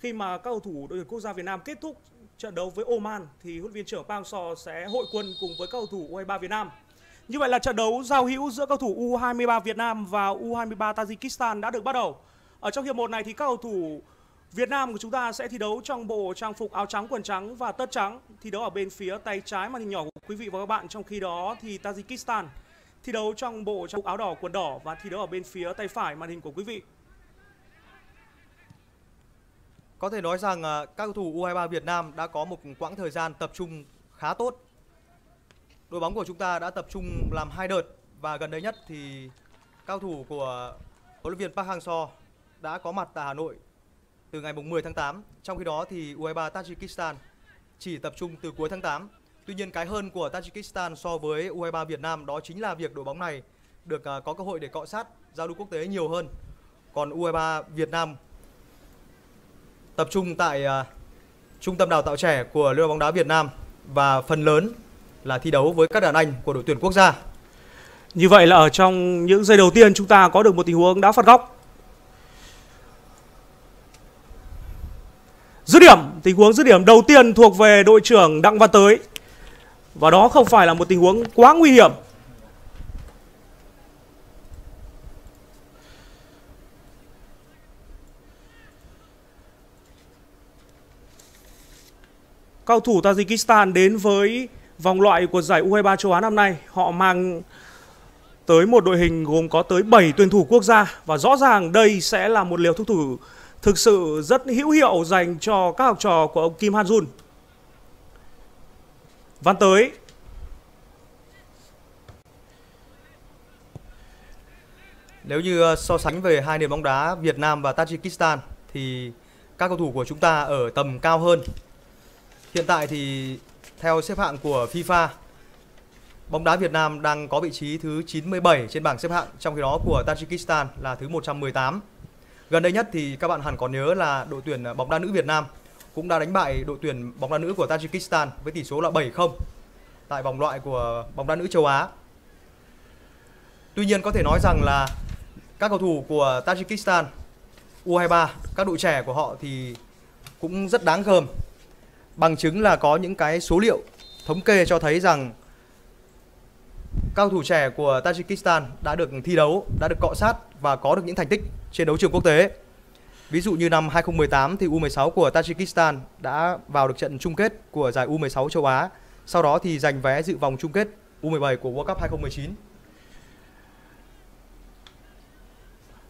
Khi mà các cầu thủ đội tuyển quốc gia Việt Nam kết thúc trận đấu với Oman thì huấn luyện viên trưởng Park Hang-seo sẽ hội quân cùng với các cầu thủ U23 Việt Nam. Như vậy là trận đấu giao hữu giữa cầu thủ U23 Việt Nam và U23 Tajikistan đã được bắt đầu. Ở trong hiệp 1 này thì các cầu thủ Việt Nam của chúng ta sẽ thi đấu trong bộ trang phục áo trắng, quần trắng và tất trắng, thi đấu ở bên phía tay trái màn hình nhỏ của quý vị và các bạn. Trong khi đó thì Tajikistan thi đấu trong bộ trang phục áo đỏ, quần đỏ và thi đấu ở bên phía tay phải màn hình của quý vị. Có thể nói rằng các cầu thủ U23 Việt Nam đã có một quãng thời gian tập trung khá tốt. Đội bóng của chúng ta đã tập trung làm hai đợt và gần đây nhất thì các cầu thủ của huấn luyện viên Park Hang-seo đã có mặt tại Hà Nội từ ngày 10 tháng 8. Trong khi đó thì U23 Tajikistan chỉ tập trung từ cuối tháng 8. Tuy nhiên cái hơn của Tajikistan so với U23 Việt Nam đó chính là việc đội bóng này được có cơ hội để cọ sát giao lưu quốc tế nhiều hơn. Còn U23 Việt Nam tập trung tại Trung tâm Đào tạo trẻ của Liên đoàn bóng đá Việt Nam và phần lớn là thi đấu với các đàn anh của đội tuyển quốc gia. Như vậy là ở trong những giây đầu tiên chúng ta có được một tình huống đá phạt góc. Dứt điểm, tình huống dứt điểm đầu tiên thuộc về đội trưởng Đặng Văn Tới. Và đó không phải là một tình huống quá nguy hiểm. Cầu thủ Tajikistan đến với vòng loại của giải U23 châu Á năm nay, họ mang tới một đội hình gồm có tới 7 tuyển thủ quốc gia. Và rõ ràng đây sẽ là một liều thuốc thử thực sự rất hữu hiệu dành cho các học trò của ông Kim Han-jun. Văn Tới. Nếu như so sánh về hai nền bóng đá Việt Nam và Tajikistan thì các cầu thủ của chúng ta ở tầm cao hơn. Hiện tại thì theo xếp hạng của FIFA, bóng đá Việt Nam đang có vị trí thứ 97 trên bảng xếp hạng, trong khi đó của Tajikistan là thứ 118. Gần đây nhất thì các bạn hẳn có nhớ là đội tuyển bóng đá nữ Việt Nam cũng đã đánh bại đội tuyển bóng đá nữ của Tajikistan với tỷ số là 7-0 tại vòng loại của bóng đá nữ châu Á. Tuy nhiên có thể nói rằng là các cầu thủ của Tajikistan U23, các đội trẻ của họ thì cũng rất đáng gờm. Bằng chứng là có những cái số liệu thống kê cho thấy rằng các cầu thủ trẻ của Tajikistan đã được thi đấu, đã được cọ sát và có được những thành tích trên đấu trường quốc tế. Ví dụ như năm 2018 thì U16 của Tajikistan đã vào được trận chung kết của giải U16 châu Á, sau đó thì giành vé dự vòng chung kết U17 của World Cup 2019.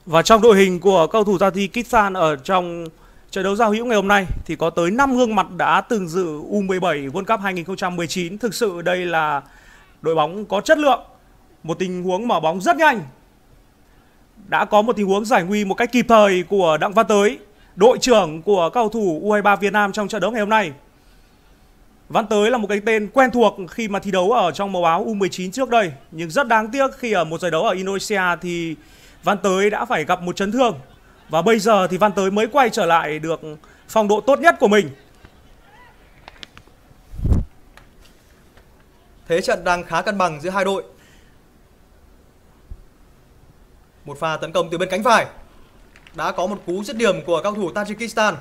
Và trong đội hình của cầu thủ Tajikistan ở trong trận đấu giao hữu ngày hôm nay thì có tới 5 gương mặt đã từng dự U17 World Cup 2019. Thực sự đây là đội bóng có chất lượng. Một tình huống mở bóng rất nhanh. Đã có một tình huống giải nguy một cách kịp thời của Đặng Văn Tới, đội trưởng của cầu thủ U23 Việt Nam trong trận đấu ngày hôm nay. Văn Tới là một cái tên quen thuộc khi mà thi đấu ở trong màu áo U19 trước đây. Nhưng rất đáng tiếc khi ở một giải đấu ở Indonesia thì Văn Tới đã phải gặp một chấn thương. Và bây giờ thì Văn Tới mới quay trở lại được phong độ tốt nhất của mình. Thế trận đang khá cân bằng giữa hai đội. Một pha tấn công từ bên cánh phải. Đã có một cú dứt điểm của cầu thủ Tajikistan.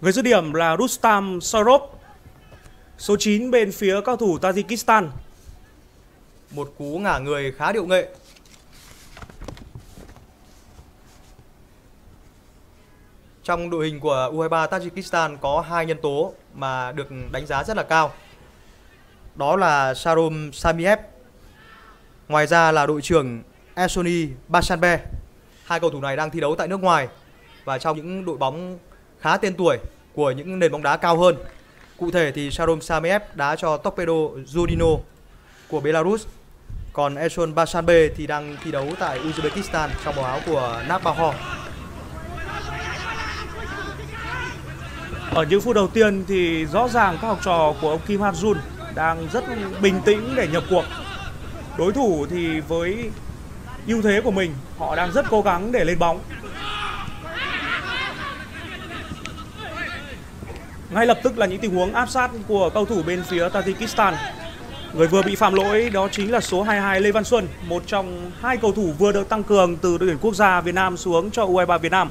Người dứt điểm là Rustam Sorob, số 9 bên phía cầu thủ Tajikistan. Một cú ngả người khá điệu nghệ. Trong đội hình của U23 Tajikistan có hai nhân tố mà được đánh giá rất là cao. Đó là Sharom Samiev, ngoài ra là đội trưởng Ehson Panjshanbe. Hai cầu thủ này đang thi đấu tại nước ngoài và trong những đội bóng khá tên tuổi của những nền bóng đá cao hơn. Cụ thể thì Sharom Samiev đá cho Torpedo Zhodino của Belarus. Còn Ehson Panjshanbe thì đang thi đấu tại Uzbekistan trong màu áo của Navbahor. Ở những phút đầu tiên thì rõ ràng các học trò của ông Kim Han-jun đang rất bình tĩnh để nhập cuộc. Đối thủ thì với ưu thế của mình, họ đang rất cố gắng để lên bóng. Ngay lập tức là những tình huống áp sát của cầu thủ bên phía Tajikistan. Người vừa bị phạm lỗi đó chính là số 22 Lê Văn Xuân, một trong hai cầu thủ vừa được tăng cường từ đội tuyển quốc gia Việt Nam xuống cho U23 Việt Nam.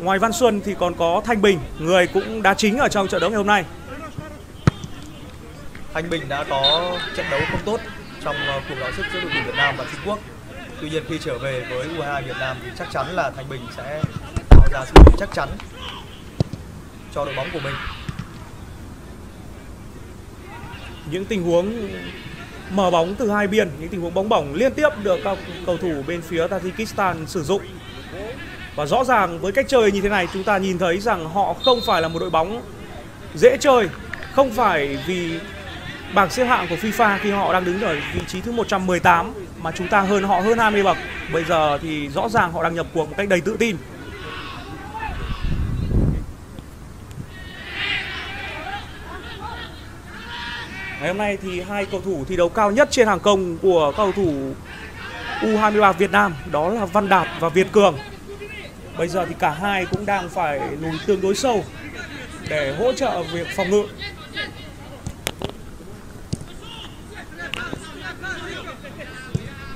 Ngoài Văn Xuân thì còn có Thanh Bình, người cũng đá chính ở trong trận đấu ngày hôm nay. Thanh Bình đã có trận đấu không tốt trong cuộc đối sức giữa đội tuyển Việt Nam và Trung Quốc. Tuy nhiên khi trở về với U23 Việt Nam thì chắc chắn là Thanh Bình sẽ tạo ra sự chắc chắn cho đội bóng của mình. Những tình huống mở bóng từ hai biên, những tình huống bóng bổng liên tiếp được các cầu thủ bên phía Tajikistan sử dụng. Và rõ ràng với cách chơi như thế này, chúng ta nhìn thấy rằng họ không phải là một đội bóng dễ chơi. Không phải vì bảng xếp hạng của FIFA khi họ đang đứng ở vị trí thứ 118 mà chúng ta hơn họ hơn 20 bậc. Bây giờ thì rõ ràng họ đang nhập cuộc một cách đầy tự tin. Ngày hôm nay thì hai cầu thủ thi đấu cao nhất trên hàng công của cầu thủ U23 Việt Nam đó là Văn Đạt và Việt Cường. Bây giờ thì cả hai cũng đang phải lùi tương đối sâu để hỗ trợ việc phòng ngự.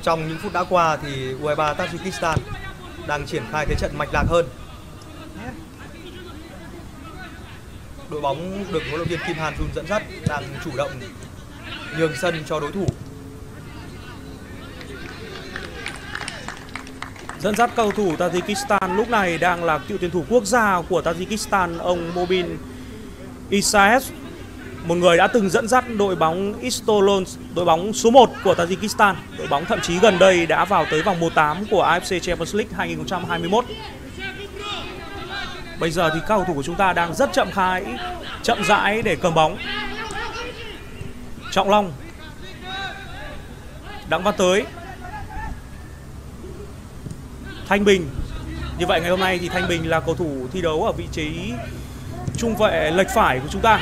Trong những phút đã qua thì U23 Tajikistan đang triển khai thế trận mạch lạc hơn. Đội bóng được huấn luyện viên Kim Han-jun dẫn dắt đang chủ động nhường sân cho đối thủ. Dẫn dắt cầu thủ Tajikistan lúc này đang là cựu tuyển thủ quốc gia của Tajikistan, ông Mobin Isaev, một người đã từng dẫn dắt đội bóng Istolons, đội bóng số 1 của Tajikistan, đội bóng thậm chí gần đây đã vào tới vòng 1/8 của AFC Champions League 2021. Bây giờ thì các cầu thủ của chúng ta đang rất chậm rãi để cầm bóng. Trọng Long, Đặng Văn Tới, Thanh Bình. Như vậy ngày hôm nay thì Thanh Bình là cầu thủ thi đấu ở vị trí trung vệ lệch phải của chúng ta.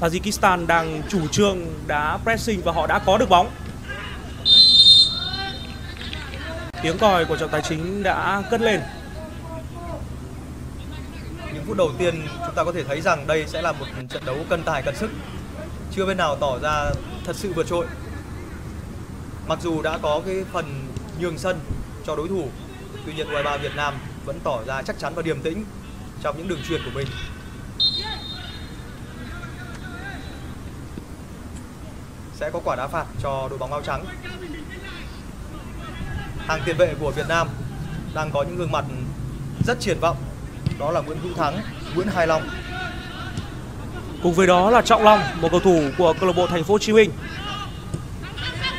Tajikistan đang chủ trương đá pressing và họ đã có được bóng. Tiếng còi của trọng tài chính đã cất lên. Những phút đầu tiên chúng ta có thể thấy rằng đây sẽ là một trận đấu cân tài cân sức. Chưa bên nào tỏ ra thật sự vượt trội. Mặc dù đã có cái phần nhường sân cho đối thủ, tuy nhiên U23 Việt Nam vẫn tỏ ra chắc chắn và điềm tĩnh trong những đường chuyền của mình. Sẽ có quả đá phạt cho đội bóng áo trắng. Hàng tiền vệ của Việt Nam đang có những gương mặt rất triển vọng, đó là Nguyễn Hữu Thắng, Nguyễn Hải Long. Cùng với đó là Trọng Long, một cầu thủ của câu lạc bộ Thành phố Hồ Chí Minh.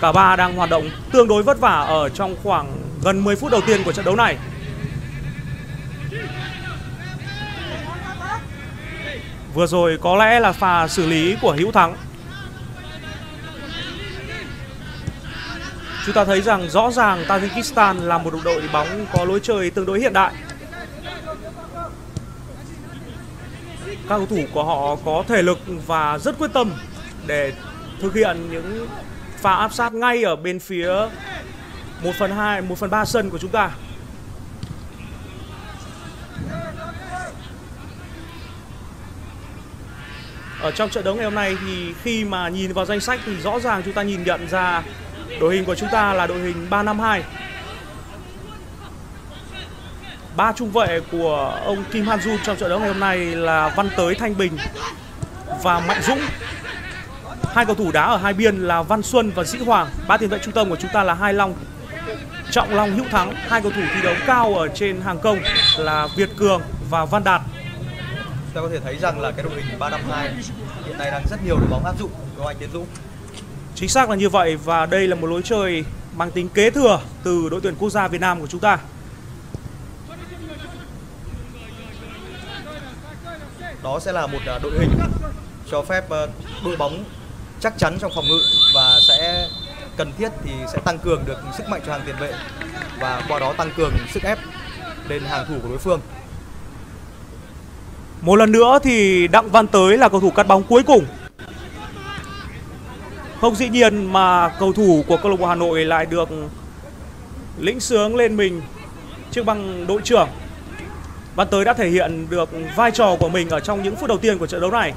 Cả ba đang hoạt động tương đối vất vả ở trong khoảng gần 10 phút đầu tiên của trận đấu này. Vừa rồi có lẽ là pha xử lý của Hữu Thắng. Chúng ta thấy rằng rõ ràng Tajikistan là một đội bóng có lối chơi tương đối hiện đại. Các cầu thủ của họ có thể lực và rất quyết tâm để thực hiện những pha áp sát ngay ở bên phía 1/2, 1/3 sân của chúng ta. Ở trong trận đấu ngày hôm nay thì khi mà nhìn vào danh sách thì rõ ràng chúng ta nhìn nhận ra đội hình của chúng ta là đội hình 352. Ba trung vệ của ông Kim Han-jun trong trận đấu ngày hôm nay là Văn Tới, Thanh Bình và Mạnh Dũng. Hai cầu thủ đá ở hai biên là Văn Xuân và Sĩ Hoàng. Ba tiền vệ trung tâm của chúng ta là Hải Long, Trọng Long, Hữu Thắng. Hai cầu thủ thi đấu cao ở trên hàng công là Việt Cường và Văn Đạt. Ta có thể thấy rằng là cái đội hình 352 hiện nay đang rất nhiều đội bóng áp dụng của anh Tiến Dũng. Chính xác là như vậy, và đây là một lối chơi mang tính kế thừa từ đội tuyển quốc gia Việt Nam của chúng ta. Đó sẽ là một đội hình cho phép đội bóng chắc chắn trong phòng ngự và sẽ cần thiết thì sẽ tăng cường được sức mạnh cho hàng tiền vệ và qua đó tăng cường sức ép lên hàng thủ của đối phương. Một lần nữa thì Đặng Văn Tới là cầu thủ cắt bóng cuối cùng. Không dĩ nhiên mà cầu thủ của câu lạc bộ Hà Nội lại được lĩnh sướng lên mình chiếc băng đội trưởng. Văn Tới đã thể hiện được vai trò của mình ở trong những phút đầu tiên của trận đấu này.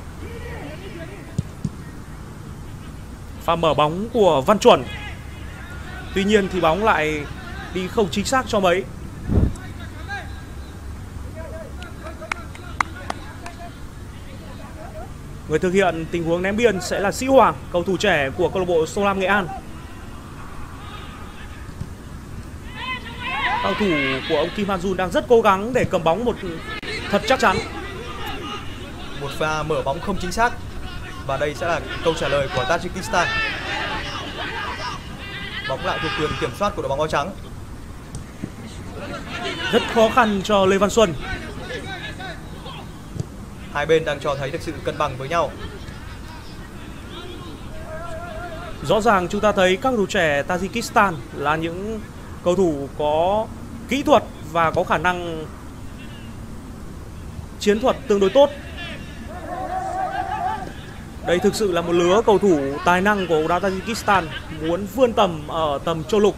Pha mở bóng của Văn Chuẩn. Tuy nhiên thì bóng lại đi không chính xác cho mấy. Người thực hiện tình huống ném biên sẽ là Sĩ Hoàng, cầu thủ trẻ của câu lạc bộ Sông Lam Nghệ An. Cầu thủ của ông Kim Han-jun đang rất cố gắng để cầm bóng một thật chắc chắn. Một pha mở bóng không chính xác. Và đây sẽ là câu trả lời của Tajikistan. Bóng lại thuộc quyền kiểm soát của đội bóng áo trắng. Rất khó khăn cho Lê Văn Xuân. Hai bên đang cho thấy được sự cân bằng với nhau. Rõ ràng chúng ta thấy các cầu thủ trẻ Tajikistan là những cầu thủ có kỹ thuật và có khả năng chiến thuật tương đối tốt. Đây thực sự là một lứa cầu thủ tài năng của bóng đá Tajikistan muốn vươn tầm ở tầm châu lục.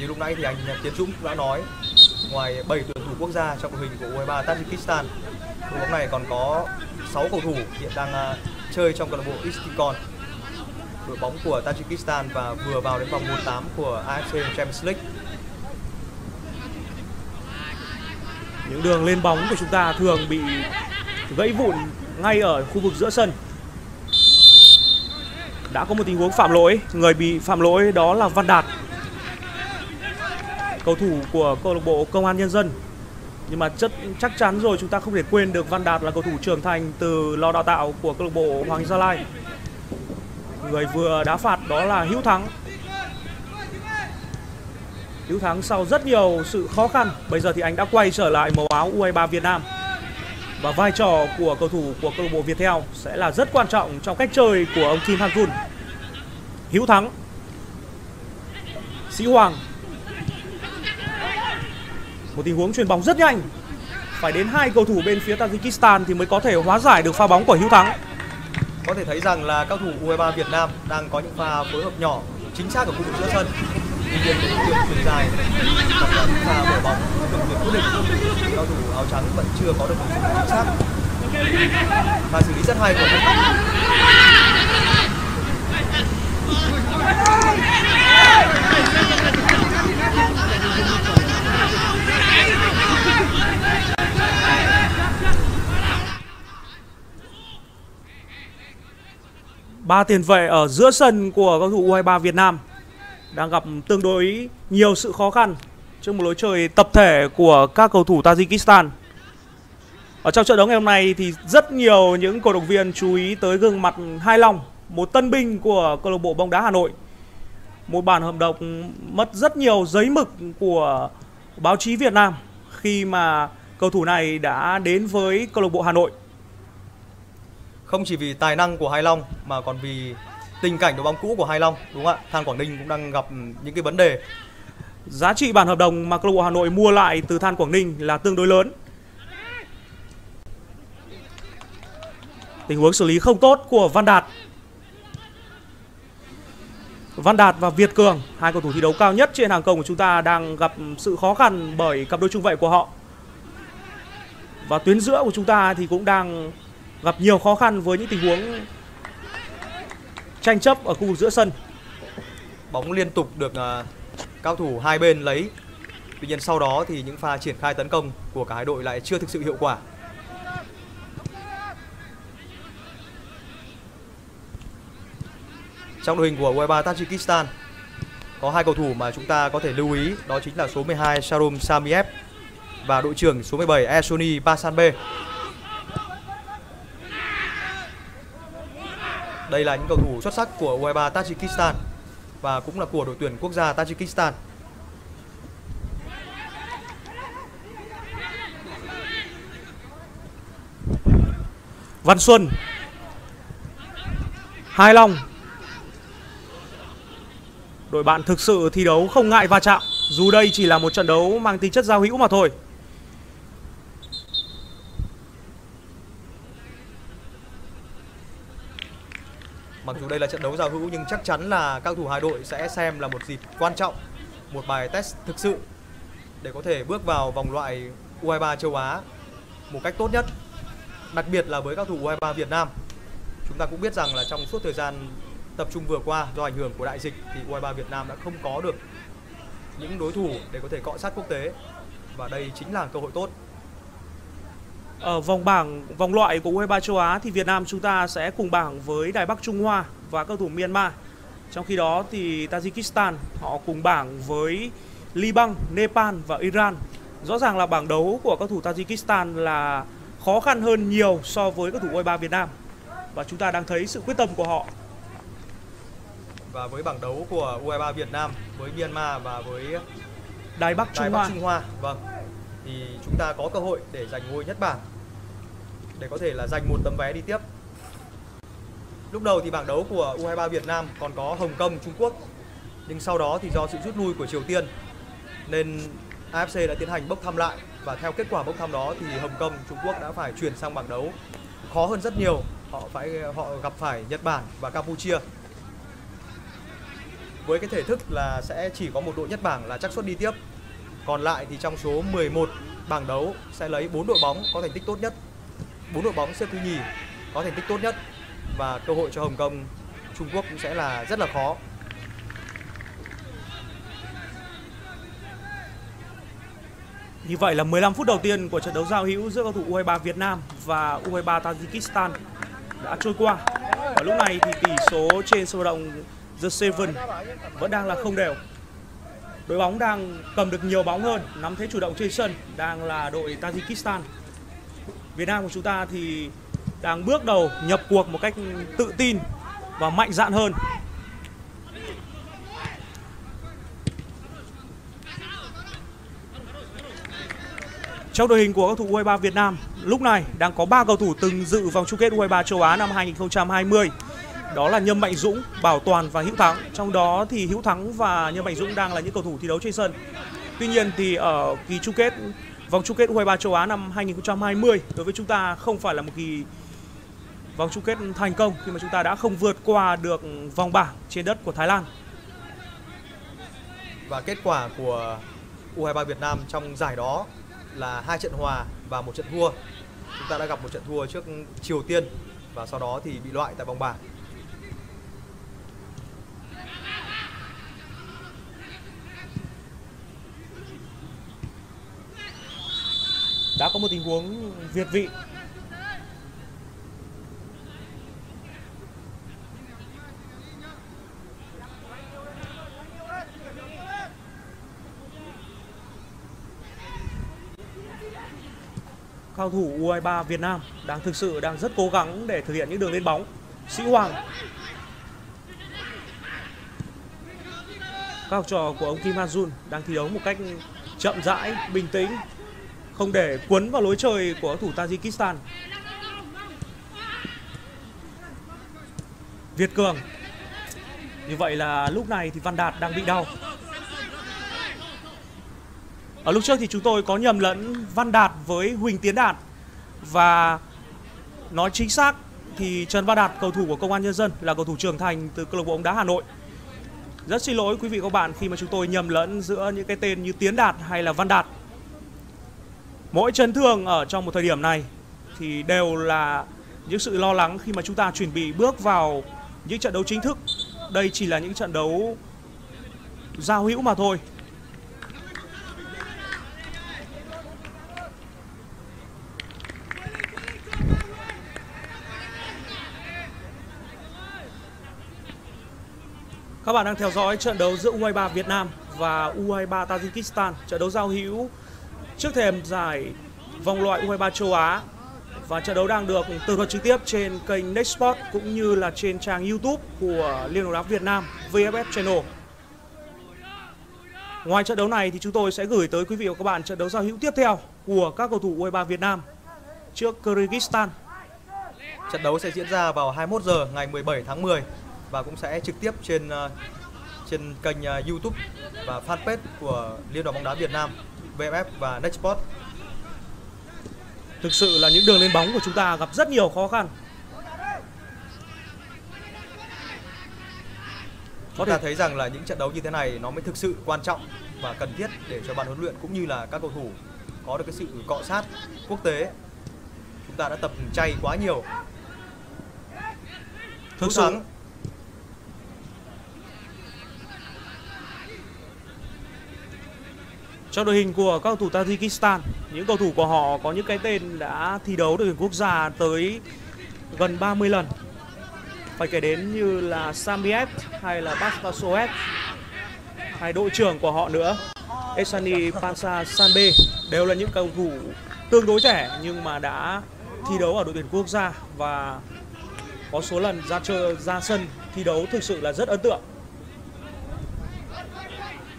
Như lúc nãy thì anh Tiến Dũng đã nói, ngoài 7 tuyển thủ quốc gia trong đội hình của U23 Tajikistan, đội bóng này còn có 6 cầu thủ hiện đang chơi trong câu lạc bộ Istolons, đội bóng của Tajikistan và vừa vào đến vòng 1/8 của AFC Champions League. Những đường lên bóng của chúng ta thường bị gãy vụn ngay ở khu vực giữa sân. Đã có một tình huống phạm lỗi, người bị phạm lỗi đó là Văn Đạt, cầu thủ của câu lạc bộ Công an Nhân dân. Nhưng mà chắc chắn rồi, chúng ta không thể quên được Văn Đạt là cầu thủ trưởng thành từ lò đào tạo của câu lạc bộ Hoàng Gia Lai. Người vừa đá phạt đó là Hữu Thắng. Hữu Thắng sau rất nhiều sự khó khăn, bây giờ thì anh đã quay trở lại màu áo U23 Việt Nam. Và vai trò của cầu thủ của câu lạc bộ Viettel sẽ là rất quan trọng trong cách chơi của ông Kim Han-jun. Hữu Thắng, Sĩ Hoàng. Một tình huống chuyền bóng rất nhanh. Phải đến hai cầu thủ bên phía Tajikistan thì mới có thể hóa giải được pha bóng của Hữu Thắng. Có thể thấy rằng là các thủ U23 Việt Nam đang có những pha phối hợp nhỏ chính xác ở khu vực giữa sân. Tuy nhiên những đường chuyền dài hoặc là những pha mở bóng được tuyển quyết định, cầu thủ áo trắng vẫn chưa có được một sự chính xác. Và xử lý rất hay của Hữu Thắng. Ba tiền vệ ở giữa sân của cầu thủ U23 Việt Nam đang gặp tương đối nhiều sự khó khăn trước một lối chơi tập thể của các cầu thủ Tajikistan. Ở trong trận đấu ngày hôm nay thì rất nhiều những cổ động viên chú ý tới gương mặt Hai Long, một tân binh của câu lạc bộ bóng đá Hà Nội. Một bản hợp đồng mất rất nhiều giấy mực của báo chí Việt Nam khi mà cầu thủ này đã đến với câu lạc bộ Hà Nội. Không chỉ vì tài năng của Hai Long mà còn vì tình cảnh đội bóng cũ của Hai Long, đúng không ạ? Than Quảng Ninh cũng đang gặp những cái vấn đề. Giá trị bản hợp đồng mà câu lạc bộ Hà Nội mua lại từ Than Quảng Ninh là tương đối lớn. Tình huống xử lý không tốt của Văn Đạt. Văn Đạt và Việt Cường, hai cầu thủ thi đấu cao nhất trên hàng công của chúng ta, đang gặp sự khó khăn bởi cặp đôi trung vệ của họ. Và tuyến giữa của chúng ta thì cũng đang gặp nhiều khó khăn với những tình huống tranh chấp ở khu vực giữa sân. Bóng liên tục được cao thủ hai bên lấy. Tuy nhiên sau đó thì những pha triển khai tấn công của cả hai đội lại chưa thực sự hiệu quả. Trong đội hình của U23 Tajikistan có hai cầu thủ mà chúng ta có thể lưu ý, đó chính là số 12 Sharom Samiev và đội trưởng số 17 Ehson Panjshanbe. Đây là những cầu thủ xuất sắc của U23 Tajikistan và cũng là của đội tuyển quốc gia Tajikistan. Văn Xuân, Hai Long, đội bạn thực sự thi đấu không ngại va chạm, dù đây chỉ là một trận đấu mang tính chất giao hữu mà thôi. Mặc dù đây là trận đấu giao hữu nhưng chắc chắn là các cầu thủ hai đội sẽ xem là một dịp quan trọng, một bài test thực sự để có thể bước vào vòng loại U23 châu Á một cách tốt nhất. Đặc biệt là với các cầu thủ U23 Việt Nam, chúng ta cũng biết rằng là trong suốt thời gian tập trung vừa qua do ảnh hưởng của đại dịch thì U23 Việt Nam đã không có được những đối thủ để có thể cọ sát quốc tế, và đây chính là cơ hội tốt. Ở vòng loại của U23 châu Á thì Việt Nam chúng ta sẽ cùng bảng với Đài Bắc Trung Hoa và cầu thủ Myanmar. Trong khi đó thì Tajikistan họ cùng bảng với Liban, Nepal và Iran. Rõ ràng là bảng đấu của cầu thủ Tajikistan là khó khăn hơn nhiều so với cầu thủ U23 Việt Nam, và chúng ta đang thấy sự quyết tâm của họ. Và với bảng đấu của U23 Việt Nam với Myanmar và với Đài Bắc Trung Hoa, vâng, thì chúng ta có cơ hội để giành ngôi nhất bảng, để có thể là giành một tấm vé đi tiếp. Lúc đầu thì bảng đấu của U23 Việt Nam còn có Hồng Kông, Trung Quốc, nhưng sau đó thì do sự rút lui của Triều Tiên nên AFC đã tiến hành bốc thăm lại, và theo kết quả bốc thăm đó thì Hồng Kông, Trung Quốc đã phải chuyển sang bảng đấu khó hơn rất nhiều. Họ gặp phải Nhật Bản và Campuchia. Với cái thể thức là sẽ chỉ có một đội nhất bảng là xác suất đi tiếp. Còn lại thì trong số 11 bảng đấu sẽ lấy 4 đội bóng có thành tích tốt nhất, 4 đội bóng xếp thứ nhì có thành tích tốt nhất, và cơ hội cho Hồng Kông, Trung Quốc cũng sẽ là rất là khó. Như vậy là 15 phút đầu tiên của trận đấu giao hữu giữa cầu thủ U23 Việt Nam và U23 Tajikistan đã trôi qua. Và lúc này thì tỷ số trên sân vận động The Seven vẫn đang là không đều. Đội bóng đang cầm được nhiều bóng hơn, nắm thế chủ động trên sân đang là đội Tajikistan. Việt Nam của chúng ta thì đang bước đầu nhập cuộc một cách tự tin và mạnh dạn hơn. Trong đội hình của các cầu thủ U23 Việt Nam lúc này đang có 3 cầu thủ từng dự vòng chung kết U23 châu Á năm 2020. Đó là Nhâm Mạnh Dũng, Bảo Toàn và Hữu Thắng. Trong đó thì Hữu Thắng và Nhâm Mạnh Dũng đang là những cầu thủ thi đấu trên sân. Tuy nhiên thì ở kỳ chung kết, vòng chung kết U23 châu Á năm 2020 đối với chúng ta không phải là một kỳ vòng chung kết thành công, khi mà chúng ta đã không vượt qua được vòng bảng trên đất của Thái Lan. Và kết quả của U23 Việt Nam trong giải đó là 2 trận hòa và 1 trận thua. Chúng ta đã gặp một trận thua trước Triều Tiên và sau đó thì bị loại tại vòng bảng. Đã có một tình huống việt vị. Cầu thủ U23 Việt Nam thực sự đang rất cố gắng để thực hiện những đường lên bóng. Sĩ Hoàng, các học trò của ông Kim Han-jun đang thi đấu một cách chậm rãi, bình tĩnh, không để cuốn vào lối chơi của cầu thủ Tajikistan. Việt Cường. Như vậy là lúc này thì Văn Đạt đang bị đau. Ở lúc trước thì chúng tôi có nhầm lẫn Văn Đạt với Huỳnh Tiến Đạt, và nói chính xác thì Trần Văn Đạt, cầu thủ của Công an Nhân Dân, là cầu thủ trưởng thành từ câu lạc bộ bóng đá Hà Nội. Rất xin lỗi quý vị và các bạn khi mà chúng tôi nhầm lẫn giữa những cái tên như Tiến Đạt hay là Văn Đạt. Mỗi chấn thương ở trong một thời điểm này thì đều là những sự lo lắng khi mà chúng ta chuẩn bị bước vào những trận đấu chính thức. Đây chỉ là những trận đấu giao hữu mà thôi. Các bạn đang theo dõi trận đấu giữa U23 Việt Nam và U23 Tajikistan, trận đấu giao hữu trước thềm giải vòng loại U23 châu Á, và trận đấu đang được tường thuật trực tiếp trên kênh Next Sport cũng như là trên trang YouTube của Liên đoàn bóng đá Việt Nam VFF Channel. Ngoài trận đấu này thì chúng tôi sẽ gửi tới quý vị và các bạn trận đấu giao hữu tiếp theo của các cầu thủ U23 Việt Nam trước Kyrgyzstan. Trận đấu sẽ diễn ra vào 21 giờ ngày 17 tháng 10 và cũng sẽ trực tiếp trên kênh YouTube và fanpage của Liên đoàn bóng đá Việt Nam VFF và Next Sport. Thực sự là những đường lên bóng của chúng ta gặp rất nhiều khó khăn. Chúng ta thấy rằng là những trận đấu như thế này nó mới thực sự quan trọng và cần thiết để cho ban huấn luyện cũng như là các cầu thủ có được cái sự cọ sát quốc tế. Chúng ta đã tập chay quá nhiều. Thực sự cho đội hình của các cầu thủ Tajikistan. Những cầu thủ của họ có những cái tên đã thi đấu đội tuyển quốc gia tới gần 30 lần. Phải kể đến như là Samiev hay là Park Choong-gun, hay đội trưởng của họ nữa, Ehson Panjshanbe, đều là những cầu thủ tương đối trẻ nhưng mà đã thi đấu ở đội tuyển quốc gia và có số lần ra sân thi đấu thực sự là rất ấn tượng.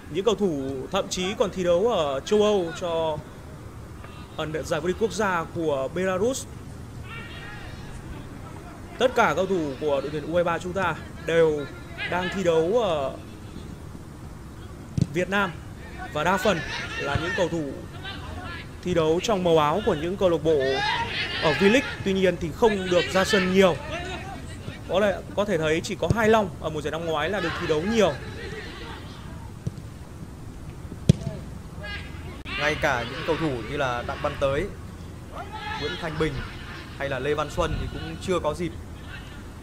Những cầu thủ thậm chí còn thi đấu ở châu Âu cho giải vô địch quốc gia của Belarus. Tất cả cầu thủ của đội tuyển U23 chúng ta đều đang thi đấu ở Việt Nam và đa phần là những cầu thủ thi đấu trong màu áo của những câu lạc bộ ở V-League, tuy nhiên thì không được ra sân nhiều. Có thể thấy chỉ có hai Long ở mùa giải năm ngoái là được thi đấu nhiều. Ngay cả những cầu thủ như là Đặng Văn Tới, Nguyễn Thanh Bình hay là Lê Văn Xuân thì cũng chưa có dịp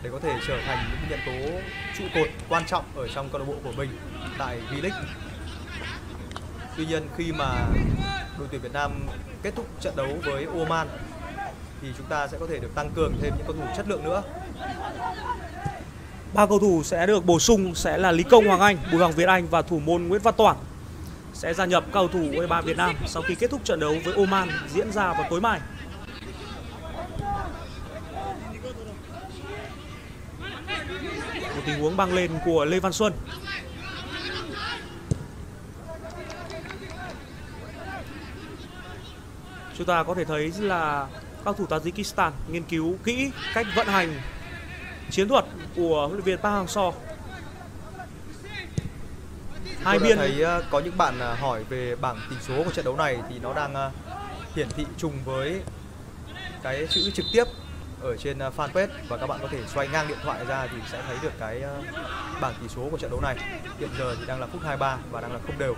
để có thể trở thành những nhân tố trụ cột quan trọng ở trong câu lạc bộ của mình tại V-League. Tuy nhiên khi mà đội tuyển Việt Nam kết thúc trận đấu với Oman thì chúng ta sẽ có thể được tăng cường thêm những cầu thủ chất lượng nữa. Ba cầu thủ sẽ được bổ sung sẽ là Lý Công Hoàng Anh, Bùi Hoàng Việt Anh và thủ môn Nguyễn Văn Toản sẽ gia nhập cầu thủ U23 Việt Nam sau khi kết thúc trận đấu với Oman diễn ra vào tối mai. Một tình huống băng lên của Lê Văn Xuân. Chúng ta có thể thấy là các cầu thủ Tajikistan nghiên cứu kỹ cách vận hành chiến thuật của huấn luyện viên Park Hang-seo. Hai biên thấy có những bạn hỏi về bảng tỷ số của trận đấu này thì nó đang hiển thị trùng với cái chữ trực tiếp ở trên fanpage, và các bạn có thể xoay ngang điện thoại ra thì sẽ thấy được cái bảng tỷ số của trận đấu này. Hiện giờ thì đang là phút 23 và đang là không đều.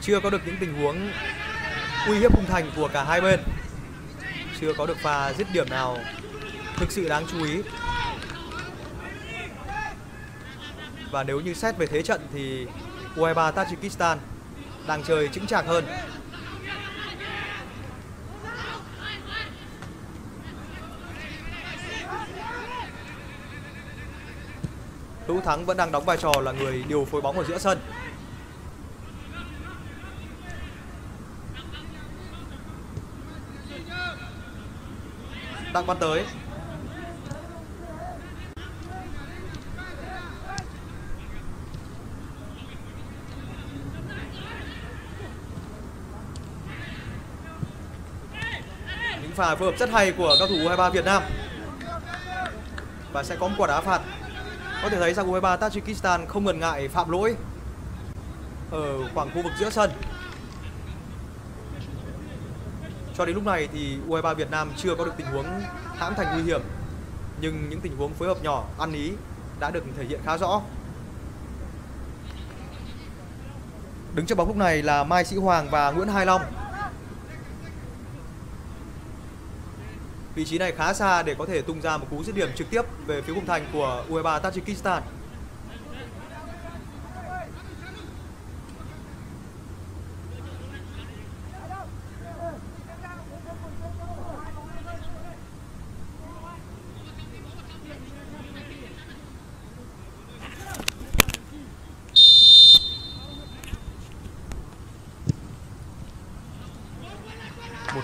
Chưa có được những tình huống uy hiếp khung thành của cả hai bên. Chưa có được pha dứt điểm nào thực sự đáng chú ý. Và nếu như xét về thế trận thì U23 Tajikistan đang chơi chững chạc hơn. Hữu Thắng vẫn đang đóng vai trò là người điều phối bóng ở giữa sân. Đặng Văn Tới. Những pha phối hợp rất hay của các cầu thủ U23 Việt Nam. Và sẽ có một quả đá phạt. Có thể thấy rằng U23 Tajikistan không ngần ngại phạm lỗi ở khoảng khu vực giữa sân. Cho đến lúc này thì U23 Việt Nam chưa có được tình huống hãm thành nguy hiểm, nhưng những tình huống phối hợp nhỏ ăn ý đã được thể hiện khá rõ. Đứng trước bóng lúc này là Mai Sĩ Hoàng và Nguyễn Hai Long. Vị trí này khá xa để có thể tung ra một cú dứt điểm trực tiếp về phía khung thành của U23 Tajikistan.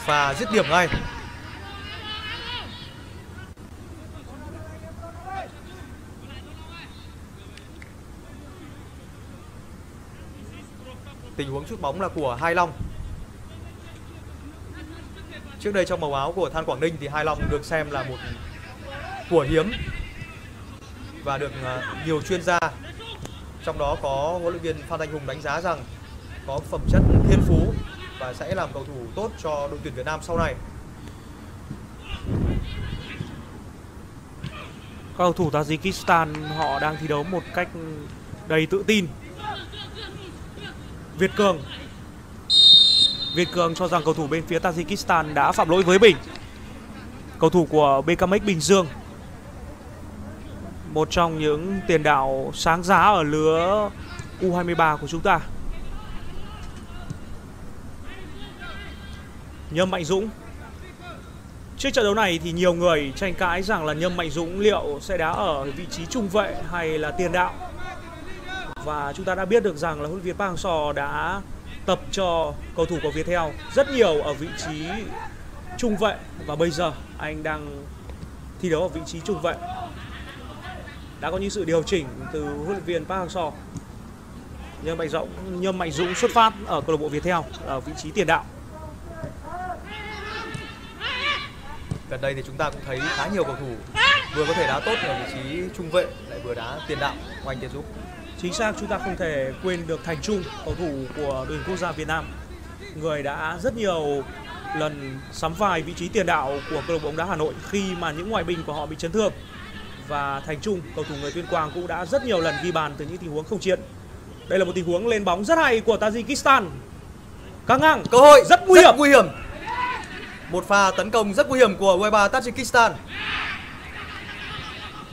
Và dứt điểm ngay. Tình huống sút bóng là của Hai Long. Trước đây trong màu áo của Than Quảng Ninh thì Hai Long được xem là một của hiếm và được nhiều chuyên gia, trong đó có huấn luyện viên Phan Thanh Hùng đánh giá rằng có phẩm chất thiên phú và sẽ làm cầu thủ tốt cho đội tuyển Việt Nam sau này. Các cầu thủ Tajikistan họ đang thi đấu một cách đầy tự tin. Việt Cường cho rằng cầu thủ bên phía Tajikistan đã phạm lỗi với mình. Cầu thủ của BKMX Bình Dương, một trong những tiền đạo sáng giá ở lứa U23 của chúng ta. Nhâm Mạnh Dũng. Trước trận đấu này thì nhiều người tranh cãi rằng là Nhâm Mạnh Dũng liệu sẽ đá ở vị trí trung vệ hay là tiền đạo. Và chúng ta đã biết được rằng là huấn luyện viên Park Hang-seo đã tập cho cầu thủ của Viettel rất nhiều ở vị trí trung vệ. Và bây giờ anh đang thi đấu ở vị trí trung vệ. Đã có những sự điều chỉnh từ huấn luyện viên Park Hang-seo. Nhâm Mạnh Dũng xuất phát ở câu lạc bộ Viettel ở vị trí tiền đạo. Gần đây thì chúng ta cũng thấy khá nhiều cầu thủ vừa có thể đá tốt ở vị trí trung vệ lại vừa đá tiền đạo. Oanh Tiến Dũng. Chính xác, chúng ta không thể quên được Thành Trung, cầu thủ của đội tuyển quốc gia Việt Nam, người đã rất nhiều lần sắm vai vị trí tiền đạo của câu lạc bộ bóng đá Hà Nội khi mà những ngoại binh của họ bị chấn thương. Và Thành Trung, cầu thủ người Tuyên Quang, cũng đã rất nhiều lần ghi bàn từ những tình huống không chiến. Đây là một tình huống lên bóng rất hay của Tajikistan. Căng ngang, cơ hội rất nguy hiểm. Một pha tấn công rất nguy hiểm của U23 Tajikistan.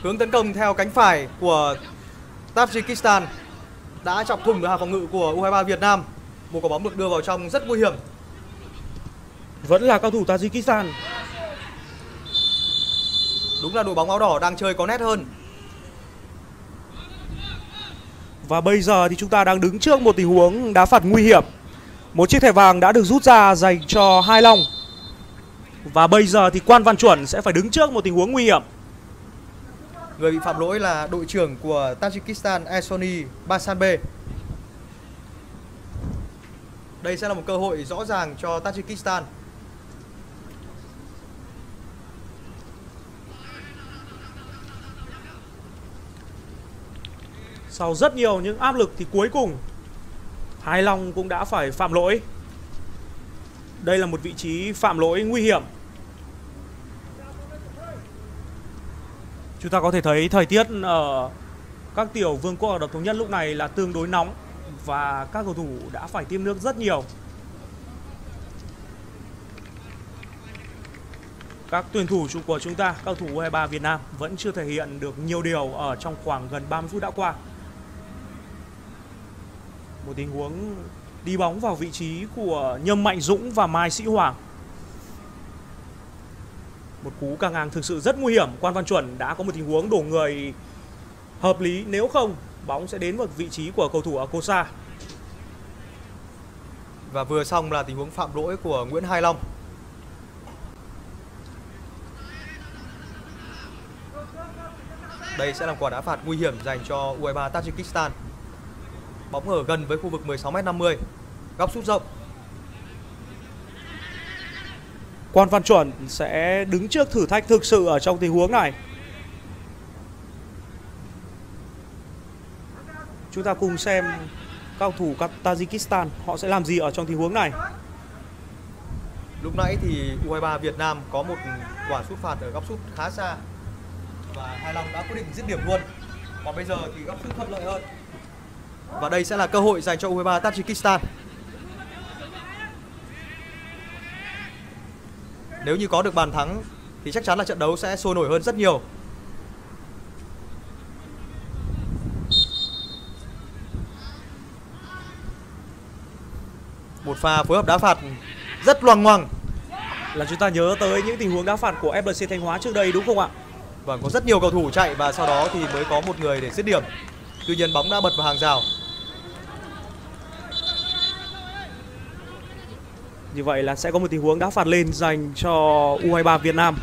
Hướng tấn công theo cánh phải của Tajikistan đã chọc thủng được hàng phòng ngự của U23 Việt Nam. Một quả bóng được đưa vào trong rất nguy hiểm. Vẫn là cầu thủ Tajikistan. Đúng là đội bóng áo đỏ đang chơi có nét hơn. Và bây giờ thì chúng ta đang đứng trước một tình huống đá phạt nguy hiểm. Một chiếc thẻ vàng đã được rút ra dành cho Hai Long. Và bây giờ thì Quan Văn Chuẩn sẽ phải đứng trước một tình huống nguy hiểm. Người bị phạm lỗi là đội trưởng của Tajikistan, Ehson Panjshanbe. Đây sẽ là một cơ hội rõ ràng cho Tajikistan. Sau rất nhiều những áp lực thì cuối cùng Hai Long cũng đã phải phạm lỗi. Đây là một vị trí phạm lỗi nguy hiểm. Chúng ta có thể thấy thời tiết ở các tiểu vương quốc Ả Rập Thống Nhất lúc này là tương đối nóng. Và các cầu thủ đã phải tiêm nước rất nhiều. Các tuyển thủ trụ của chúng ta, các cầu thủ U23 Việt Nam vẫn chưa thể hiện được nhiều điều ở trong khoảng gần 30 phút đã qua. Một tình huống đi bóng vào vị trí của Nhâm Mạnh Dũng và Mai Sĩ Hoàng. Một cú căng ngang thực sự rất nguy hiểm. Quan Văn Chuẩn đã có một tình huống đổ người hợp lý, nếu không bóng sẽ đến vào vị trí của cầu thủ Acosa. Và vừa xong là tình huống phạm lỗi của Nguyễn Hai Long. Đây sẽ là quả đá phạt nguy hiểm dành cho U23 Tajikistan. Bóng ở gần với khu vực 16m50, góc sút rộng. Quan Văn Chuẩn sẽ đứng trước thử thách thực sự ở trong tình huống này. Chúng ta cùng xem cầu thủ Tajikistan họ sẽ làm gì ở trong tình huống này. Lúc nãy thì U23 Việt Nam có một quả sút phạt ở góc sút khá xa và Hai Long đã quyết định dứt điểm luôn. Còn bây giờ thì góc sút thuận lợi hơn. Và đây sẽ là cơ hội dành cho U23 Tajikistan. Nếu như có được bàn thắng thì chắc chắn là trận đấu sẽ sôi nổi hơn rất nhiều. Một pha phối hợp đá phạt rất loằng ngoằng. Là chúng ta nhớ tới những tình huống đá phạt của FLC Thanh Hóa trước đây đúng không ạ? Vâng, có rất nhiều cầu thủ chạy và sau đó thì mới có một người để dứt điểm. Tuy nhiên bóng đã bật vào hàng rào. Như vậy là sẽ có một tình huống đá phạt lên dành cho U23 Việt Nam.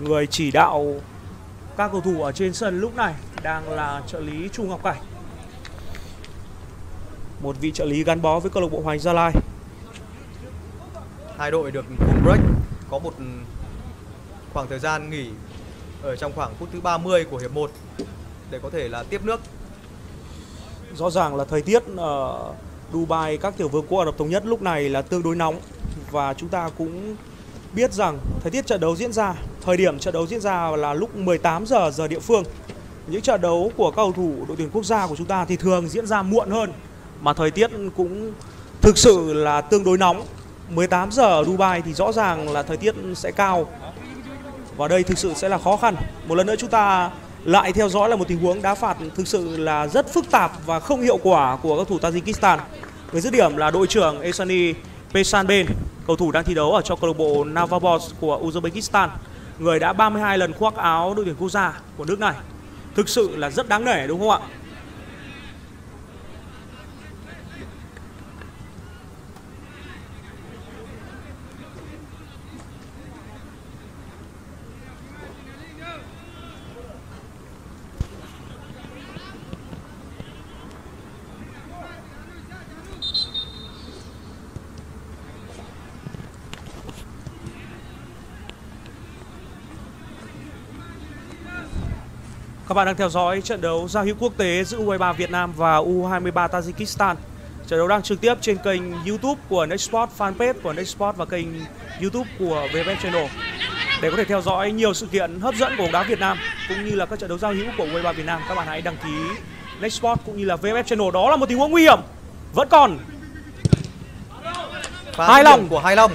Người chỉ đạo các cầu thủ ở trên sân lúc này đang là trợ lý Chu Ngọc Cảnh. Một vị trợ lý gắn bó với câu lạc bộ Hoàng Gia Lai. Hai đội được full break, có một khoảng thời gian nghỉ ở trong khoảng phút thứ 30 của hiệp 1 để có thể là tiếp nước. Rõ ràng là thời tiết ở Dubai, các tiểu vương quốc Ả Rập Thống Nhất lúc này là tương đối nóng. Và chúng ta cũng biết rằng thời tiết trận đấu diễn ra, thời điểm trận đấu diễn ra là lúc 18 giờ giờ địa phương. Những trận đấu của các cầu thủ đội tuyển quốc gia của chúng ta thì thường diễn ra muộn hơn, mà thời tiết cũng thực sự là tương đối nóng. 18 giờ ở Dubai thì rõ ràng là thời tiết sẽ cao, và đây thực sự sẽ là khó khăn. Một lần nữa chúng ta lại theo dõi là một tình huống đá phạt thực sự là rất phức tạp và không hiệu quả của cầu thủ Tajikistan. Người dứt điểm là đội trưởng Ehson Panjshanbe, cầu thủ đang thi đấu ở cho câu lạc bộ Navbahor của Uzbekistan, người đã 32 lần khoác áo đội tuyển quốc gia của nước này. Thực sự là rất đáng nể, đúng không ạ? Các bạn đang theo dõi trận đấu giao hữu quốc tế giữa U23 Việt Nam và U23 Tajikistan. Trận đấu đang trực tiếp trên kênh YouTube của Nextsport, fanpage của Nextsport và kênh YouTube của VFF Channel. Để có thể theo dõi nhiều sự kiện hấp dẫn của bóng đá Việt Nam cũng như là các trận đấu giao hữu của U23 Việt Nam, các bạn hãy đăng ký Nextsport cũng như là VFF Channel. Đó là một tình huống nguy hiểm. Vẫn còn hai lòng của Hai Long.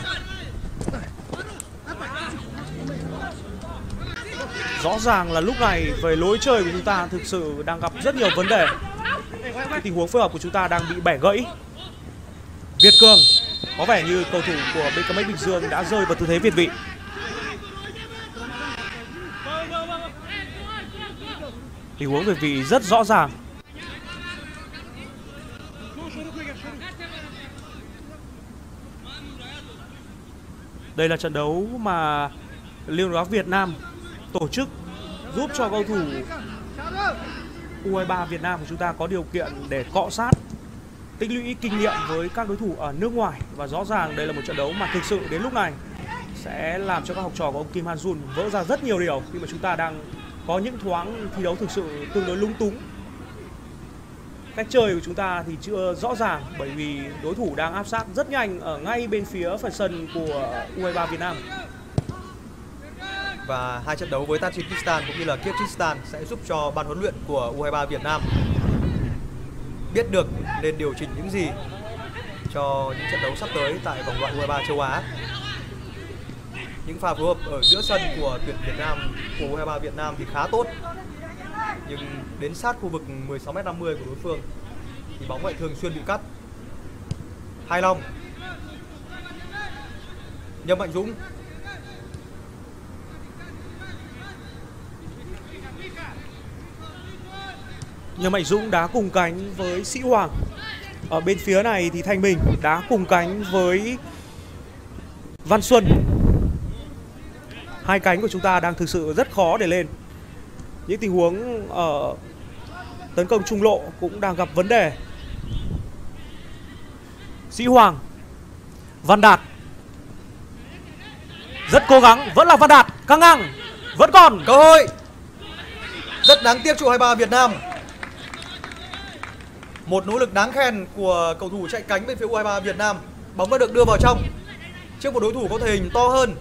Rõ ràng là lúc này về lối chơi của chúng ta thực sự đang gặp rất nhiều vấn đề. Cái tình huống phối hợp của chúng ta đang bị bẻ gãy. Việt Cường, có vẻ như cầu thủ của BKM Bình Dương đã rơi vào tư thế việt vị. Tình huống việt vị rất rõ ràng. Đây là trận đấu mà Liên đoàn Việt Nam tổ chức giúp cho cầu thủ U23 Việt Nam của chúng ta có điều kiện để cọ sát, tích lũy kinh nghiệm với các đối thủ ở nước ngoài. Và rõ ràng đây là một trận đấu mà thực sự đến lúc này sẽ làm cho các học trò của ông Kim Han-jun vỡ ra rất nhiều điều, khi mà chúng ta đang có những thoáng thi đấu thực sự tương đối lung túng. Cách chơi của chúng ta thì chưa rõ ràng, bởi vì đối thủ đang áp sát rất nhanh ở ngay bên phía phần sân của U23 Việt Nam. Và hai trận đấu với Tajikistan cũng như là Kyrgyzstan sẽ giúp cho ban huấn luyện của U23 Việt Nam biết được nên điều chỉnh những gì cho những trận đấu sắp tới tại vòng loại U23 châu Á. Những pha phối hợp ở giữa sân của tuyển Việt Nam, của U23 Việt Nam thì khá tốt, nhưng đến sát khu vực 16m50 của đối phương thì bóng lại thường xuyên bị cắt. Hai Long, Nhâm Mạnh Dũng. Nhâm Mạnh Dũng đá cùng cánh với Sĩ Hoàng. Ở bên phía này thì Thanh Bình đá cùng cánh với Văn Xuân. Hai cánh của chúng ta đang thực sự rất khó để lên. Những tình huống ở tấn công trung lộ cũng đang gặp vấn đề. Sĩ Hoàng, Văn Đạt rất cố gắng, vẫn là Văn Đạt căng ngang, vẫn còn cơ hội. Rất đáng tiếc cho U23 Việt Nam. Một nỗ lực đáng khen của cầu thủ chạy cánh bên phía U23 Việt Nam. Bóng đã được đưa vào trong trước một đối thủ có thể hình to hơn.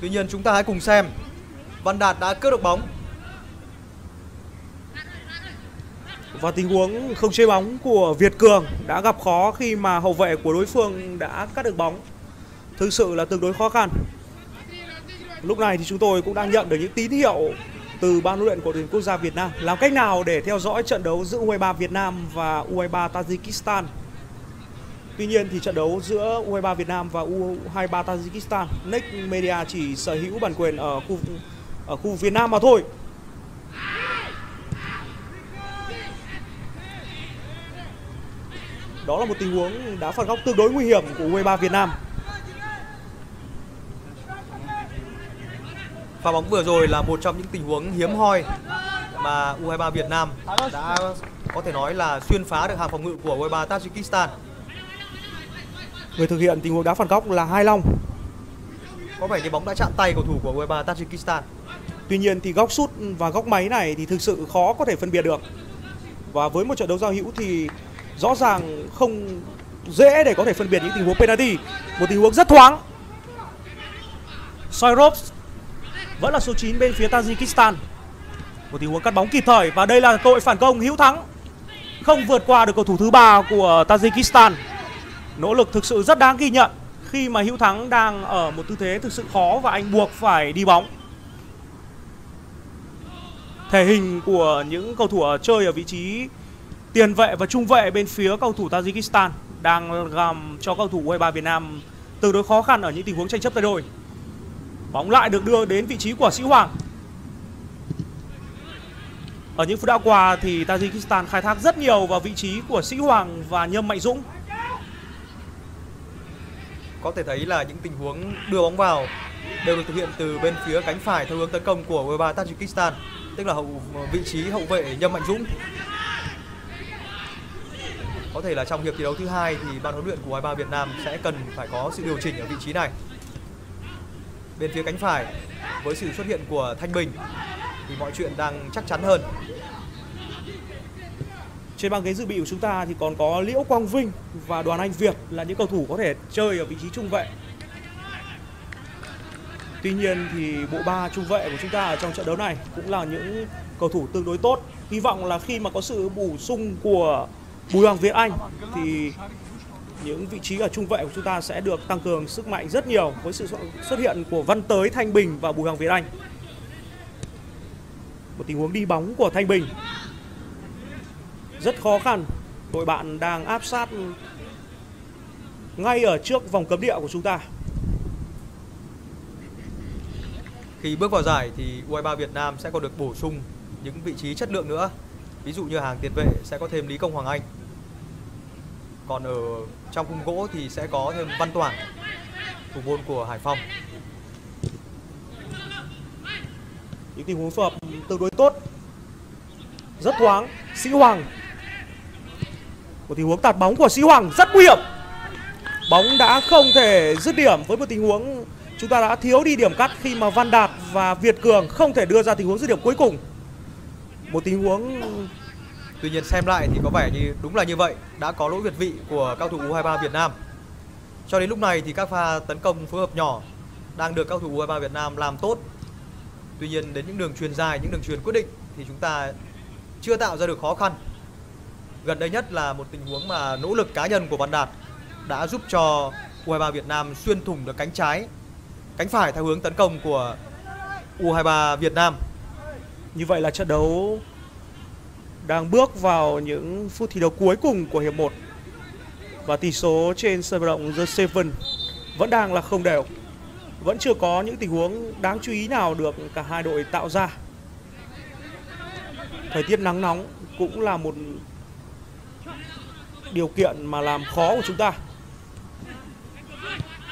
Tuy nhiên chúng ta hãy cùng xem. Văn Đạt đã cướp được bóng. Và tình huống không chơi bóng của Việt Cường đã gặp khó khi mà hậu vệ của đối phương đã cắt được bóng. Thực sự là tương đối khó khăn. Lúc này thì chúng tôi cũng đang nhận được những tín hiệu từ ban huấn luyện của tuyển quốc gia Việt Nam. Làm cách nào để theo dõi trận đấu giữa U23 Việt Nam và U23 Tajikistan? Tuy nhiên thì trận đấu giữa U23 Việt Nam và U23 Tajikistan, Next Media chỉ sở hữu bản quyền ở khu Việt Nam mà thôi. Đó là một tình huống đá phạt góc tương đối nguy hiểm của U23 Việt Nam. Pha bóng vừa rồi là một trong những tình huống hiếm hoi mà U23 Việt Nam đã có thể nói là xuyên phá được hàng phòng ngự của U23 Tajikistan. Người thực hiện tình huống đá phạt góc là Hai Long. Có vẻ như bóng đã chạm tay cầu thủ của U23 Tajikistan. Tuy nhiên thì góc sút và góc máy này thì thực sự khó có thể phân biệt được. Và với một trận đấu giao hữu thì rõ ràng không dễ để có thể phân biệt những tình huống penalty. Một tình huống rất thoáng. Sorob vẫn là số 9 bên phía Tajikistan. Một tình huống cắt bóng kịp thời và đây là cơ hội phản công hữu thắng. Không vượt qua được cầu thủ thứ ba của Tajikistan. Nỗ lực thực sự rất đáng ghi nhận khi mà Hữu Thắng đang ở một tư thế thực sự khó và anh buộc phải đi bóng. Thể hình của những cầu thủ chơi ở vị trí tiền vệ và trung vệ bên phía cầu thủ Tajikistan đang làm cho cầu thủ U23 Việt Nam tương đối khó khăn ở những tình huống tranh chấp tay đôi. Bóng lại được đưa đến vị trí của Sĩ Hoàng. Ở những phút đã qua thì Tajikistan khai thác rất nhiều vào vị trí của Sĩ Hoàng và Nhâm Mạnh Dũng. Có thể thấy là những tình huống đưa bóng vào đều được thực hiện từ bên phía cánh phải theo hướng tấn công của U23 Tajikistan, tức là vị trí hậu vệ Nhâm Mạnh Dũng. Có thể là trong hiệp thi đấu thứ hai thì ban huấn luyện của U23 Việt Nam sẽ cần phải có sự điều chỉnh ở vị trí này. Bên phía cánh phải với sự xuất hiện của Thanh Bình thì mọi chuyện đang chắc chắn hơn. Trên băng ghế dự bị của chúng ta thì còn có Liễu Quang Vinh và Đoàn Anh Việt là những cầu thủ có thể chơi ở vị trí trung vệ. Tuy nhiên thì bộ ba trung vệ của chúng ta ở trong trận đấu này cũng là những cầu thủ tương đối tốt. Hy vọng là khi mà có sự bổ sung của Bùi Hoàng Việt Anh thì những vị trí ở trung vệ của chúng ta sẽ được tăng cường sức mạnh rất nhiều với sự xuất hiện của Văn Tới, Thanh Bình và Bùi Hoàng Việt Anh. Một tình huống đi bóng của Thanh Bình rất khó khăn, đội bạn đang áp sát ngay ở trước vòng cấm địa của chúng ta. Khi bước vào giải thì U23 Việt Nam sẽ còn được bổ sung những vị trí chất lượng nữa. Ví dụ như hàng tiền vệ sẽ có thêm Lý Công Hoàng Anh. Còn ở trong khung gỗ thì sẽ có thêm Văn Toản, thủ môn của Hải Phòng. Những tình huống phù hợp tương đối tốt, rất thoáng. Sĩ Hoàng, một tình huống tạt bóng của Sĩ Hoàng rất nguy hiểm. Bóng đã không thể dứt điểm với một tình huống chúng ta đã thiếu đi điểm cắt khi mà Văn Đạt và Việt Cường không thể đưa ra tình huống dứt điểm cuối cùng. Một tình huống, tuy nhiên xem lại thì có vẻ như đúng là như vậy, đã có lỗi việt vị của cao thủ U23 Việt Nam. Cho đến lúc này thì các pha tấn công phối hợp nhỏ đang được cao thủ U23 Việt Nam làm tốt. Tuy nhiên đến những đường truyền dài, những đường truyền quyết định thì chúng ta chưa tạo ra được khó khăn. Gần đây nhất là một tình huống mà nỗ lực cá nhân của Văn Đạt đã giúp cho U23 Việt Nam xuyên thủng được cánh trái, cánh phải theo hướng tấn công của U23 Việt Nam. Như vậy là trận đấu đang bước vào những phút thi đấu cuối cùng của hiệp 1 và tỷ số trên sân vận động The Seven vẫn đang là không đều. Vẫn chưa có những tình huống đáng chú ý nào được cả hai đội tạo ra. Thời tiết nắng nóng cũng là một điều kiện mà làm khó của chúng ta.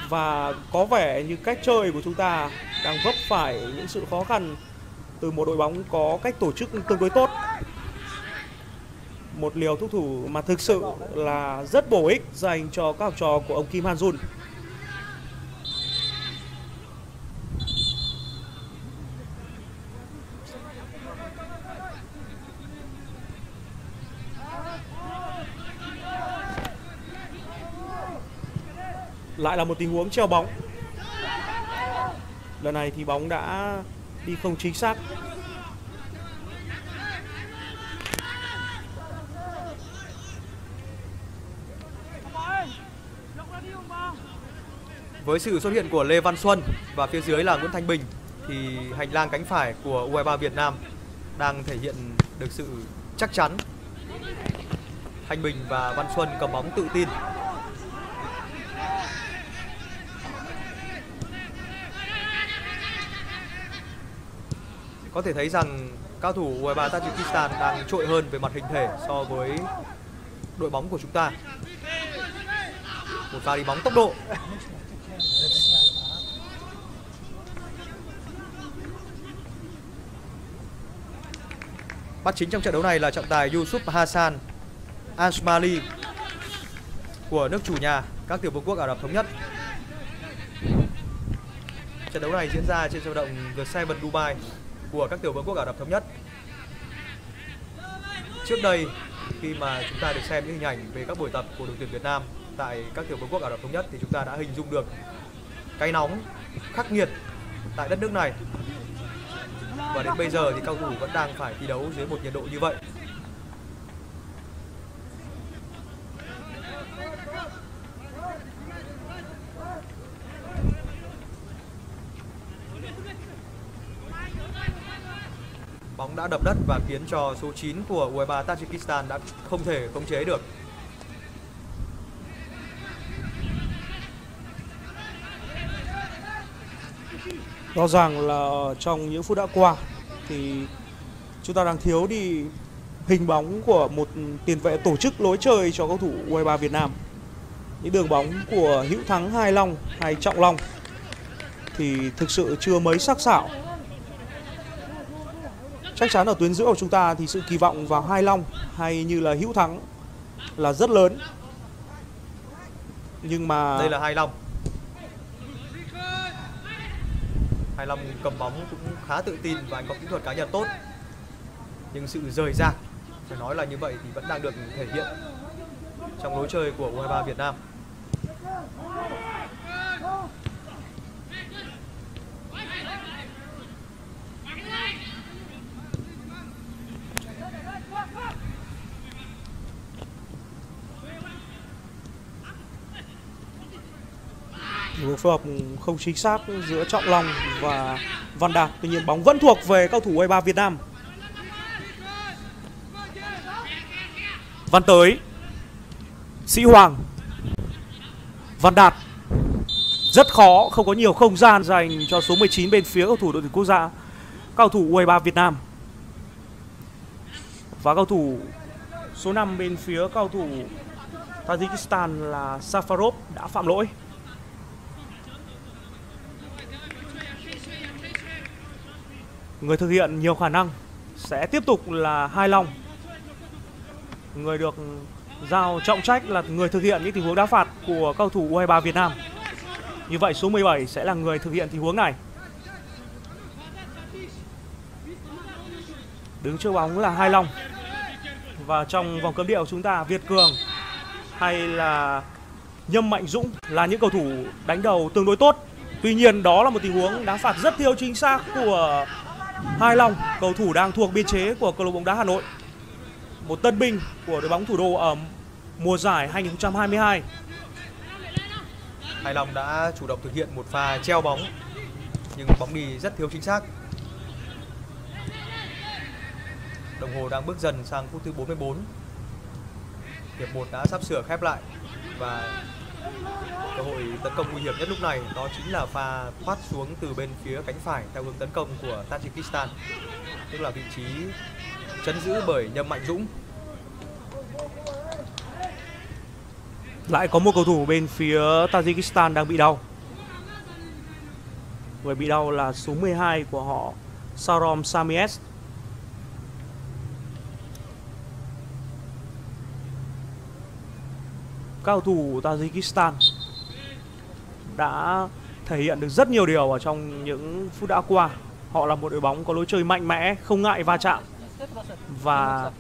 Và có vẻ như cách chơi của chúng ta đang vấp phải những sự khó khăn từ một đội bóng có cách tổ chức tương đối tốt. Một liều thuốc thủ mà thực sự là rất bổ ích dành cho các học trò của ông Kim Han-jun. Lại là một tình huống treo bóng. Lần này thì bóng đã đi không chính xác. Với sự xuất hiện của Lê Văn Xuân và phía dưới là Nguyễn Thanh Bình thì hành lang cánh phải của U23 Việt Nam đang thể hiện được sự chắc chắn. Thanh Bình và Văn Xuân cầm bóng tự tin. Có thể thấy rằng cao thủ U23 Tajikistan đang trội hơn về mặt hình thể so với đội bóng của chúng ta. Một pha đi bóng tốc độ. Bắt chính trong trận đấu này là trọng tài Yusuf Hassan Asmali của nước chủ nhà, các tiểu vương quốc Ả Rập Thống Nhất. Trận đấu này diễn ra trên sân vận động The Seven Dubai của các tiểu vương quốc Ả Rập Thống Nhất. Trước đây khi mà chúng ta được xem những hình ảnh về các buổi tập của đội tuyển Việt Nam tại các tiểu vương quốc Ả Rập Thống Nhất thì chúng ta đã hình dung được cái nóng khắc nghiệt tại đất nước này. Và đến bây giờ thì cao thủ vẫn đang phải thi đấu dưới một nhiệt độ như vậy. Bóng đã đập đất và khiến cho số 9 của U23 Tajikistan đã không thể khống chế được. Rõ ràng là trong những phút đã qua thì chúng ta đang thiếu đi hình bóng của một tiền vệ tổ chức lối chơi cho cầu thủ U23 Việt Nam. Những đường bóng của Hữu Thắng, Hai Long hay Trọng Long thì thực sự chưa mấy sắc sảo. Chắc chắn ở tuyến giữa của chúng ta thì sự kỳ vọng vào Hai Long hay như là Hữu Thắng là rất lớn. Nhưng mà đây là Hai Long. Hai Long cầm bóng cũng khá tự tin và anh có kỹ thuật cá nhân tốt. Nhưng sự rời rạc, phải nói là như vậy, thì vẫn đang được thể hiện trong lối chơi của U23 Việt Nam. Một phối hợp không chính xác giữa Trọng Long và Văn Đạt. Tuy nhiên bóng vẫn thuộc về cầu thủ U23 Việt Nam. Văn Tới, Sĩ Hoàng, Văn Đạt. Rất khó, không có nhiều không gian dành cho số 19 bên phía cầu thủ đội tuyển quốc gia, cầu thủ U23 Việt Nam. Và cầu thủ số 5 bên phía cầu thủ Tajikistan là Safarov đã phạm lỗi. Người thực hiện nhiều khả năng sẽ tiếp tục là Hai Long. Người được giao trọng trách là người thực hiện những tình huống đá phạt của cầu thủ U23 Việt Nam. Như vậy số 17 sẽ là người thực hiện tình huống này. Đứng trước bóng là Hai Long. Và trong vòng cấm địa của chúng ta, Việt Cường hay là Nhâm Mạnh Dũng là những cầu thủ đánh đầu tương đối tốt. Tuy nhiên đó là một tình huống đá phạt rất thiếu chính xác của Hai Long, cầu thủ đang thuộc biên chế của câu lạc bộ bóng đá Hà Nội, một tân binh của đội bóng thủ đô ở mùa giải 2022. Hai Long đã chủ động thực hiện một pha treo bóng, nhưng bóng đi rất thiếu chính xác. Đồng hồ đang bước dần sang phút thứ 44. Hiệp 1 đã sắp sửa khép lại và cơ hội tấn công nguy hiểm nhất lúc này đó chính là pha thoát xuống từ bên phía cánh phải theo hướng tấn công của Tajikistan, tức là vị trí trấn giữ bởi Nhâm Mạnh Dũng. Lại có một cầu thủ bên phía Tajikistan đang bị đau. Người bị đau là số 12 của họ, Sharom Samiev. Cầu thủ Tajikistan đã thể hiện được rất nhiều điều ở trong những phút đã qua. Họ là một đội bóng có lối chơi mạnh mẽ, không ngại va chạm. Và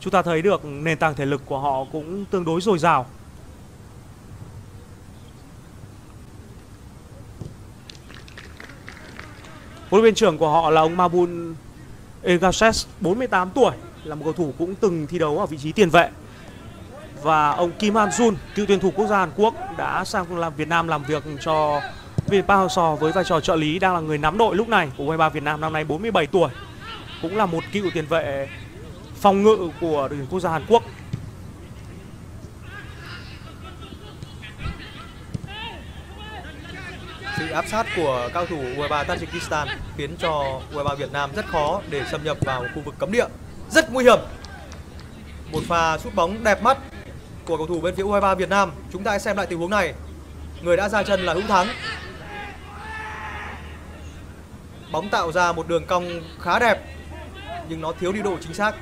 chúng ta thấy được nền tảng thể lực của họ cũng tương đối dồi dào. Huấn luyện viên trưởng của họ là ông Mabun Egases, 48 tuổi, là một cầu thủ cũng từng thi đấu ở vị trí tiền vệ. Và ông Kim Han-jun, cựu tuyển thủ quốc gia Hàn Quốc, đã sang Việt Nam làm việc cho Park Hang-seo với vai trò trợ lý, đang là người nắm đội lúc này của U23 Việt Nam, năm nay 47 tuổi. Cũng là một cựu tiền vệ phòng ngự của đội tuyển quốc gia Hàn Quốc. Sự áp sát của cao thủ U23 Tajikistan khiến cho U23 Việt Nam rất khó để xâm nhập vào khu vực cấm địa. Rất nguy hiểm. Một pha sút bóng đẹp mắt của cầu thủ bên phía U23 Việt Nam. Chúng ta hãy xem lại tình huống này. Người đã ra chân là Hữu Thắng. Bóng tạo ra một đường cong khá đẹp, nhưng nó thiếu đi độ chính xác.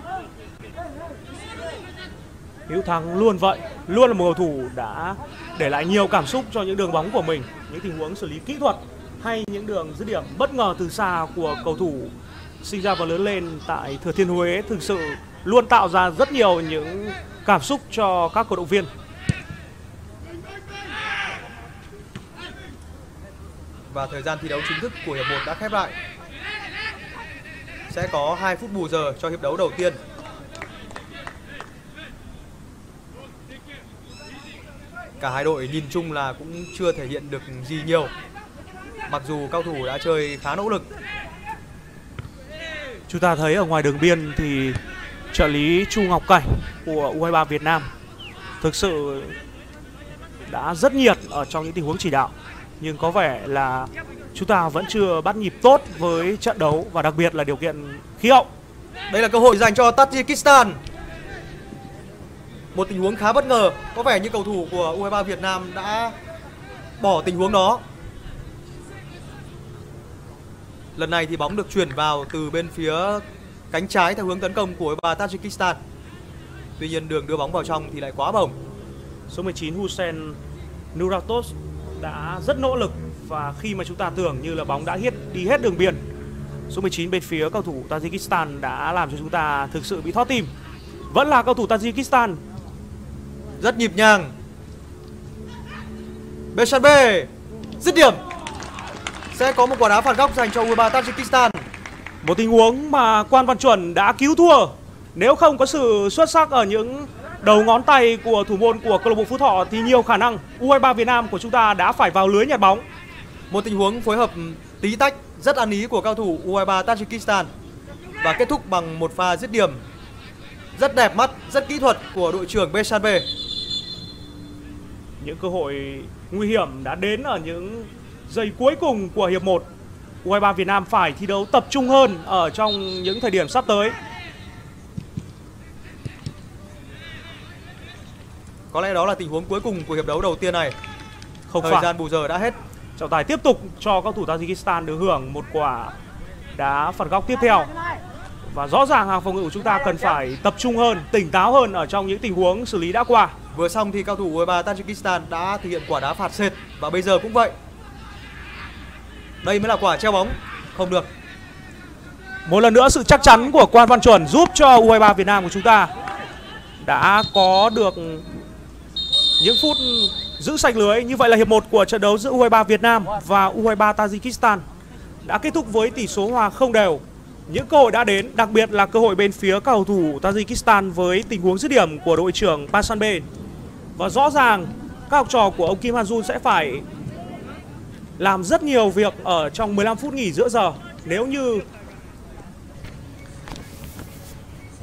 Hữu Thắng luôn vậy, luôn là một cầu thủ đã để lại nhiều cảm xúc cho những đường bóng của mình. Những tình huống xử lý kỹ thuật hay những đường dứt điểm bất ngờ từ xa của cầu thủ sinh ra và lớn lên tại Thừa Thiên Huế thực sự luôn tạo ra rất nhiều những cảm xúc cho các cổ động viên. và thời gian thi đấu chính thức của hiệp 1 đã khép lại. Sẽ có 2 phút bù giờ cho hiệp đấu đầu tiên. Cả hai đội nhìn chung là cũng chưa thể hiện được gì nhiều, mặc dù cao thủ đã chơi khá nỗ lực. Chúng ta thấy ở ngoài đường biên thì trợ lý Chu Ngọc Cảnh của U23 Việt Nam thực sự đã rất nhiệt ở trong những tình huống chỉ đạo, nhưng có vẻ là chúng ta vẫn chưa bắt nhịp tốt với trận đấu và đặc biệt là điều kiện khí hậu. Đây là cơ hội dành cho Tajikistan. Một tình huống khá bất ngờ, có vẻ như cầu thủ của U23 Việt Nam đã bỏ tình huống đó. Lần này thì bóng được chuyển vào từ bên phía cánh trái theo hướng tấn công của U23 Tajikistan. Tuy nhiên đường đưa bóng vào trong thì lại quá bổng. Số 19 Hussein Nuratos đã rất nỗ lực và khi mà chúng ta tưởng như là bóng đã đi hết đường biên, số 19 bên phía cầu thủ Tajikistan đã làm cho chúng ta thực sự bị thoát tim. Vẫn là cầu thủ Tajikistan rất nhịp nhàng. Panjshanbe dứt điểm. Sẽ có một quả đá phạt góc dành cho U23 Tajikistan. Một tình huống mà Quan Văn Chuẩn đã cứu thua. Nếu không có sự xuất sắc ở những đầu ngón tay của thủ môn của câu lạc bộ Phú Thọ thì nhiều khả năng U23 Việt Nam của chúng ta đã phải vào lưới nhặt bóng. Một tình huống phối hợp tí tách rất ăn ý của cao thủ U23 Tajikistan và kết thúc bằng một pha dứt điểm rất đẹp mắt, rất kỹ thuật của đội trưởng Panjshanbe. Những cơ hội nguy hiểm đã đến ở những giây cuối cùng của hiệp 1. U23 Việt Nam phải thi đấu tập trung hơn ở trong những thời điểm sắp tới. Có lẽ đó là tình huống cuối cùng của hiệp đấu đầu tiên này. Không phải. Thời gian bù giờ đã hết. Trọng tài tiếp tục cho cầu thủ Tajikistan được hưởng một quả đá phạt góc tiếp theo. Và rõ ràng hàng phòng ngự của chúng ta cần phải tập trung hơn, tỉnh táo hơn ở trong những tình huống xử lý đã qua. Vừa xong thì cao thủ U23 Tajikistan đã thực hiện quả đá phạt sệt và bây giờ cũng vậy. Đây mới là quả treo bóng, không được. Một lần nữa sự chắc chắn của Quan Văn Chuẩn giúp cho U23 Việt Nam của chúng ta đã có được những phút giữ sạch lưới. Như vậy là hiệp 1 của trận đấu giữa U23 Việt Nam và U23 Tajikistan đã kết thúc với tỷ số hòa không đều. Những cơ hội đã đến, đặc biệt là cơ hội bên phía cầu thủ Tajikistan với tình huống dứt điểm của đội trưởng Panjshanbe. Và rõ ràng các học trò của ông Kim Han-jun sẽ phải làm rất nhiều việc ở trong 15 phút nghỉ giữa giờ. Nếu như...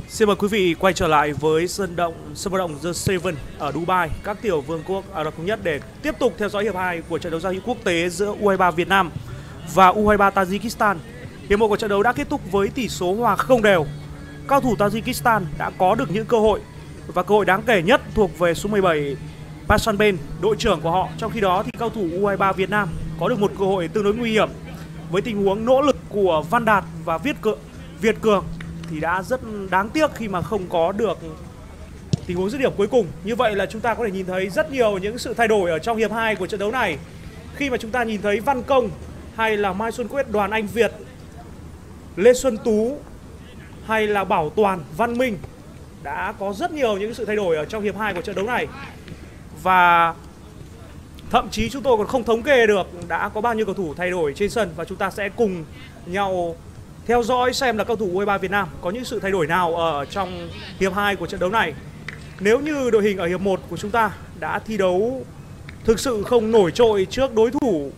Xin mời quý vị quay trở lại với sân vận động The Seven ở Dubai, các tiểu vương quốc Ả Rập Thống Nhất để tiếp tục theo dõi hiệp 2 của trận đấu giao hữu quốc tế giữa U23 Việt Nam và U23 Tajikistan. Hiệp 1 của trận đấu đã kết thúc với tỷ số hòa không đều. Cao thủ Tajikistan đã có được những cơ hội và cơ hội đáng kể nhất thuộc về số 17 Panjshanbe, đội trưởng của họ. Trong khi đó thì cao thủ U23 Việt Nam có được một cơ hội tương đối nguy hiểm với tình huống nỗ lực của Văn Đạt và Việt Cường thì đã rất đáng tiếc khi mà không có được tình huống dứt điểm cuối cùng. Như vậy là chúng ta có thể nhìn thấy rất nhiều những sự thay đổi ở trong hiệp 2 của trận đấu này, khi mà chúng ta nhìn thấy Văn Công hay là Mai Xuân Quyết, Đoàn Anh Việt, Lê Xuân Tú hay là Bảo Toàn, Văn Minh đã có rất nhiều những sự thay đổi ở trong hiệp 2 của trận đấu này. Và thậm chí chúng tôi còn không thống kê được đã có bao nhiêu cầu thủ thay đổi trên sân, và chúng ta sẽ cùng nhau theo dõi xem là cầu thủ U23 Việt Nam có những sự thay đổi nào ở trong hiệp 2 của trận đấu này. Nếu như đội hình ở hiệp 1 của chúng ta đã thi đấu thực sự không nổi trội trước đối thủ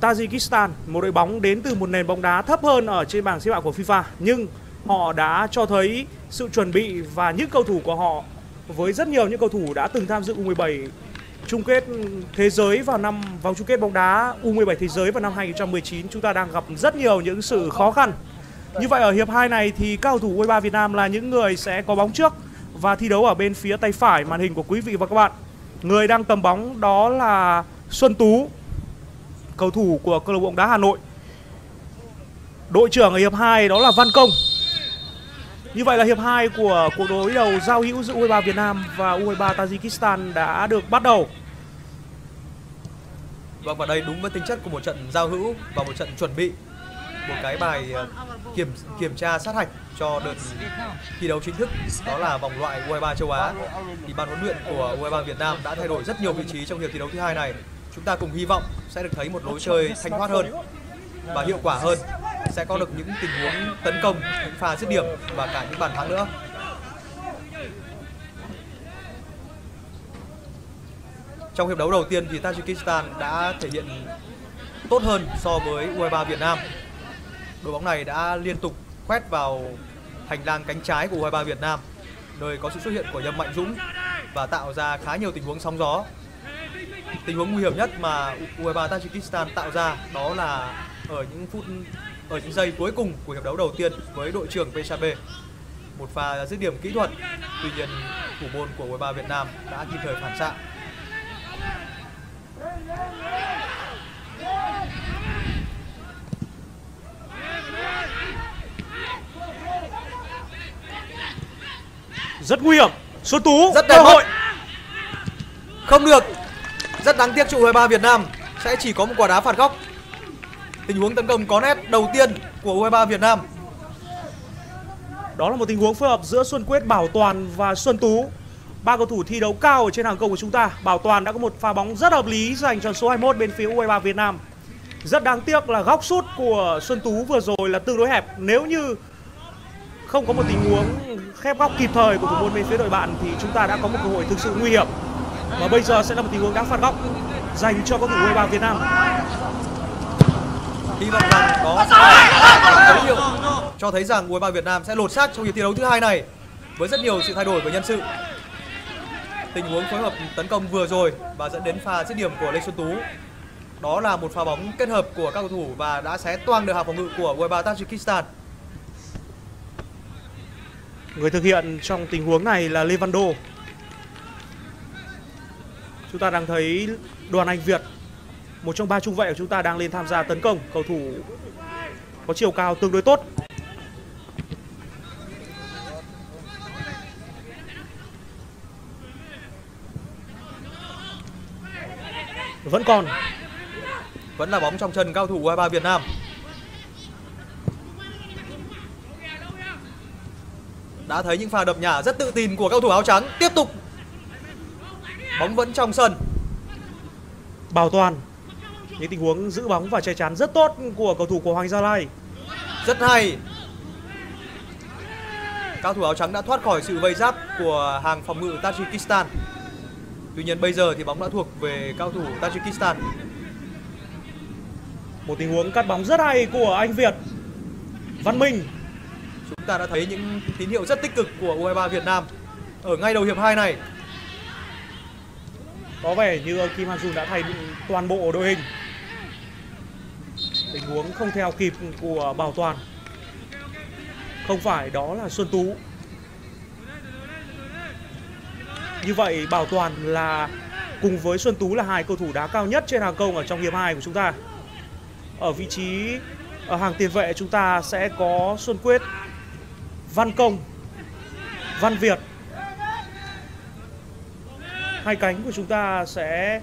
Tajikistan, một đội bóng đến từ một nền bóng đá thấp hơn ở trên bảng xếp hạng của FIFA, nhưng họ đã cho thấy sự chuẩn bị và những cầu thủ của họ với rất nhiều những cầu thủ đã từng tham dự U17 chung kết thế giới vào năm vòng chung kết bóng đá U17 thế giới vào năm 2019, chúng ta đang gặp rất nhiều những sự khó khăn. Như vậy ở hiệp 2 này thì các cầu thủ U23 Việt Nam là những người sẽ có bóng trước và thi đấu ở bên phía tay phải màn hình của quý vị và các bạn. Người đang cầm bóng đó là Xuân Tú, cầu thủ của câu lạc bộ bóng đá Hà Nội. Đội trưởng ở hiệp 2 đó là Văn Công. Như vậy là hiệp 2 của cuộc đối đầu giao hữu giữa U23 Việt Nam và U23 Tajikistan đã được bắt đầu. Vâng, và đây đúng với tính chất của một trận giao hữu và một trận chuẩn bị, một cái bài kiểm tra sát hạch cho đợt thi đấu chính thức, đó là vòng loại U23 châu Á. Thì ban huấn luyện của U23 Việt Nam đã thay đổi rất nhiều vị trí trong hiệp thi đấu thứ hai này. Chúng ta cùng hy vọng sẽ được thấy một lối chơi thanh thoát hơn và hiệu quả hơn, sẽ có được những tình huống tấn công, những pha dứt điểm và cả những bàn thắng nữa. Trong hiệp đấu đầu tiên thì Tajikistan đã thể hiện tốt hơn so với U23 Việt Nam. Đội bóng này đã liên tục khoét vào hành lang cánh trái của U23 Việt Nam, nơi có sự xuất hiện của Nhâm Mạnh Dũng và tạo ra khá nhiều tình huống sóng gió. Tình huống nguy hiểm nhất mà U23 Tajikistan tạo ra đó là ở những giây cuối cùng của hiệp đấu đầu tiên với đội trưởng Panjshanbe. Một pha dứt điểm kỹ thuật, tuy nhiên thủ môn của U23 Việt Nam đã kịp thời phản xạ. Rất nguy hiểm, Xuân Tú, rất cơ hội. Không được. Rất đáng tiếc cho U23 Việt Nam sẽ chỉ có một quả đá phạt góc. Tình huống tấn công có nét đầu tiên của U23 Việt Nam. Đó là một tình huống phối hợp giữa Xuân Quyết, Bảo Toàn và Xuân Tú. Ba cầu thủ thi đấu cao ở trên hàng công của chúng ta. Bảo Toàn đã có một pha bóng rất hợp lý dành cho số 21 bên phía U23 Việt Nam. Rất đáng tiếc là góc sút của Xuân Tú vừa rồi là tương đối hẹp. Nếu như không có một tình huống khép góc kịp thời của thủ môn bên phía đội bạn thì chúng ta đã có một cơ hội thực sự nguy hiểm. Và bây giờ sẽ là một tình huống đá phạt góc dành cho cầu thủ U23 Việt Nam. Hy vọng rằng đó sẽ cho thấy rằng U23 Việt Nam sẽ lột xác trong hiệp thi đấu thứ hai này với rất nhiều sự thay đổi về nhân sự. Tình huống phối hợp tấn công vừa rồi và dẫn đến pha dứt điểm của Lê Xuân Tú. Đó là một pha bóng kết hợp của các cầu thủ và đã xé toang được hàng phòng ngự của U23 Tajikistan. Người thực hiện trong tình huống này là Levando. Chúng ta đang thấy Đoàn Anh Việt, một trong ba trung vệ của chúng ta đang lên tham gia tấn công. Cầu thủ có chiều cao tương đối tốt. Vẫn là bóng trong chân cao thủ U23 Việt Nam. Đã thấy những pha đập nhả rất tự tin của cầu thủ áo trắng. Tiếp tục. Bóng vẫn trong sân. Bảo Toàn. Những tình huống giữ bóng và che chắn rất tốt của cầu thủ của Hoàng Gia Lai. Rất hay. Cao thủ áo trắng đã thoát khỏi sự vây giáp của hàng phòng ngự Tajikistan. Tuy nhiên bây giờ thì bóng đã thuộc về cao thủ Tajikistan. Một tình huống cắt bóng rất hay của anh Việt. Văn Minh. Chúng ta đã thấy những tín hiệu rất tích cực của U23 Việt Nam ở ngay đầu hiệp 2 này. Có vẻ như Kim Han-jun đã thay toàn bộ đội hình. Tình huống không theo kịp của Bảo Toàn. Không phải, đó là Xuân Tú. Như vậy Bảo Toàn là cùng với Xuân Tú là hai cầu thủ đá cao nhất trên hàng công ở trong hiệp 2 của chúng ta. Ở vị trí ở hàng tiền vệ chúng ta sẽ có Xuân Quyết, Văn Công, Văn Việt. Hai cánh của chúng ta sẽ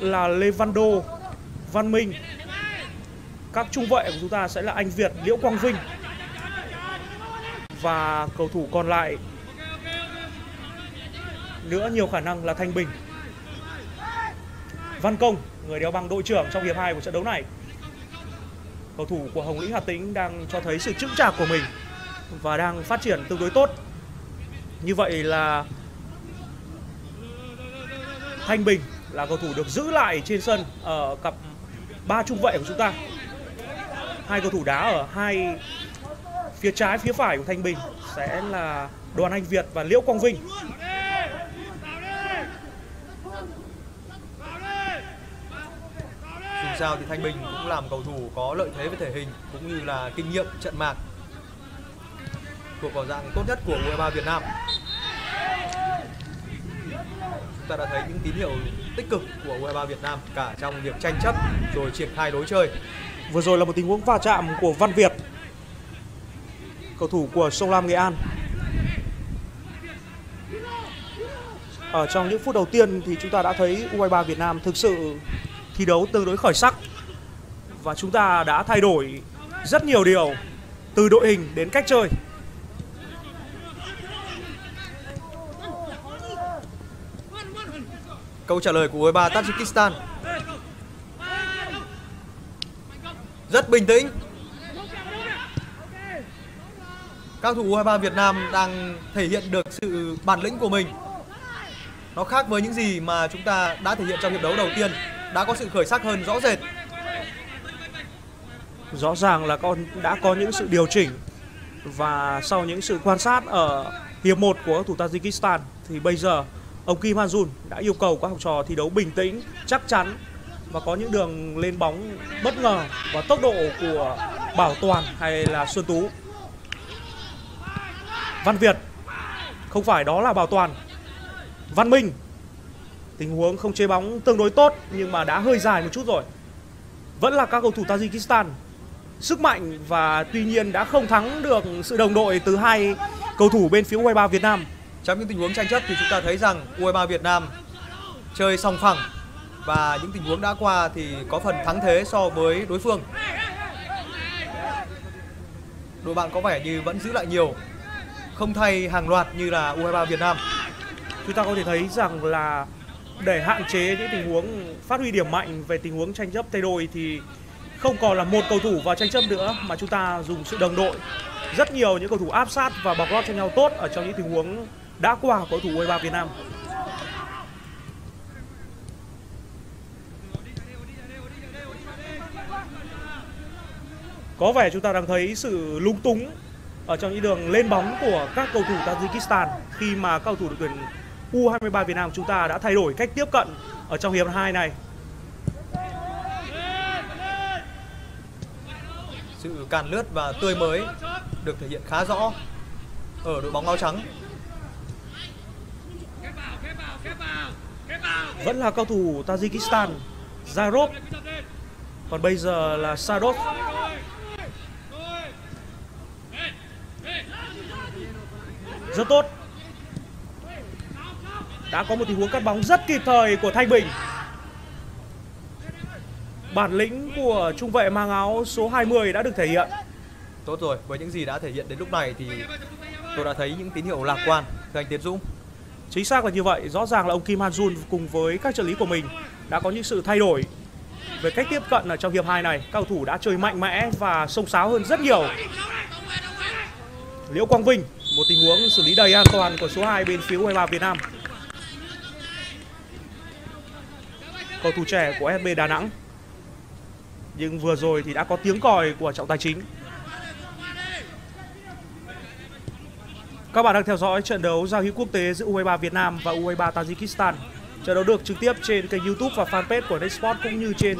là Levando, Văn Minh. Các trung vệ của chúng ta sẽ là anh Việt, Liễu Quang Vinh. Và cầu thủ còn lại nữa nhiều khả năng là Thanh Bình. Văn Công, người đeo băng đội trưởng trong hiệp 2 của trận đấu này. Cầu thủ của Hồng Lĩnh Hà Tĩnh đang cho thấy sự chững chạc của mình và đang phát triển tương đối tốt. Như vậy là Thanh Bình là cầu thủ được giữ lại trên sân ở cặp ba trung vệ của chúng ta. Hai cầu thủ đá ở hai phía trái phía phải của Thanh Bình sẽ là Đoàn Anh Việt và Liễu Quang Vinh. Dù sao thì Thanh Bình cũng là một cầu thủ có lợi thế về thể hình cũng như là kinh nghiệm trận mạc, thuộc vào dạng tốt nhất của U23 Việt Nam. Chúng ta đã thấy những tín hiệu tích cực của U23 Việt Nam cả trong việc tranh chấp rồi triển khai đối chơi. Vừa rồi là một tình huống va chạm của Văn Việt, cầu thủ của Sông Lam Nghệ An. Ở trong những phút đầu tiên thì chúng ta đã thấy U23 Việt Nam thực sự thi đấu tương đối khởi sắc. Và chúng ta đã thay đổi rất nhiều điều từ đội hình đến cách chơi. Câu trả lời của U23 Tajikistan. Rất bình tĩnh. Các thủ U23 Việt Nam đang thể hiện được sự bản lĩnh của mình. Nó khác với những gì mà chúng ta đã thể hiện trong hiệp đấu đầu tiên. Đã có sự khởi sắc hơn rõ rệt. Rõ ràng là con đã có những sự điều chỉnh. Và sau những sự quan sát ở hiệp 1 của các thủ Tajikistan thì bây giờ ông Kim Han-jun đã yêu cầu các học trò thi đấu bình tĩnh, chắc chắn và có những đường lên bóng bất ngờ và tốc độ của Bảo Toàn hay là Xuân Tú. Văn Việt, không phải, đó là Bảo Toàn. Văn Minh, tình huống không chế bóng tương đối tốt nhưng mà đã hơi dài một chút rồi. Vẫn là các cầu thủ Tajikistan sức mạnh và tuy nhiên đã không thắng được sự đồng đội từ hai cầu thủ bên phía U23 Việt Nam. Trong những tình huống tranh chấp thì chúng ta thấy rằng U23 Việt Nam chơi sòng phẳng và những tình huống đã qua thì có phần thắng thế so với đối phương. Đội bạn có vẻ như vẫn giữ lại nhiều, không thay hàng loạt như là U23 Việt Nam. Chúng ta có thể thấy rằng là để hạn chế những tình huống phát huy điểm mạnh về tình huống tranh chấp thay đôi thì không còn là một cầu thủ vào tranh chấp nữa mà chúng ta dùng sự đồng đội. Rất nhiều những cầu thủ áp sát và bọc lót cho nhau tốt ở trong những tình huống đã qua của cầu thủ U23 Việt Nam. Có vẻ chúng ta đang thấy sự lung túng ở trong những đường lên bóng của các cầu thủ Tajikistan khi mà các cầu thủ đội tuyển U23 Việt Nam chúng ta đã thay đổi cách tiếp cận ở trong hiệp 2 này. Sự càn lướt và tươi mới được thể hiện khá rõ ở đội bóng áo trắng. Vẫn là cầu thủ Tajikistan, Zarov. Còn bây giờ là Sadov. Rất tốt. Đã có một tình huống cắt bóng rất kịp thời của Thanh Bình. Bản lĩnh của trung vệ mang áo số 20 đã được thể hiện. Tốt rồi, với những gì đã thể hiện đến lúc này thì tôi đã thấy những tín hiệu lạc quan, thưa anh Tiến Dũng. Chính xác là như vậy, rõ ràng là ông Kim Han-jun cùng với các trợ lý của mình đã có những sự thay đổi về cách tiếp cận ở trong hiệp 2 này. Các cầu thủ đã chơi mạnh mẽ và xông xáo hơn rất nhiều. Liễu Quang Vinh, một tình huống xử lý đầy an toàn của số 2 bên phía U23 Việt Nam. Cầu thủ trẻ của SB Đà Nẵng. Nhưng vừa rồi thì đã có tiếng còi của trọng tài chính. Các bạn đang theo dõi trận đấu giao hữu quốc tế giữa U23 Việt Nam và U23 Tajikistan. Trận đấu được trực tiếp trên kênh YouTube và fanpage của Nextsport cũng như trên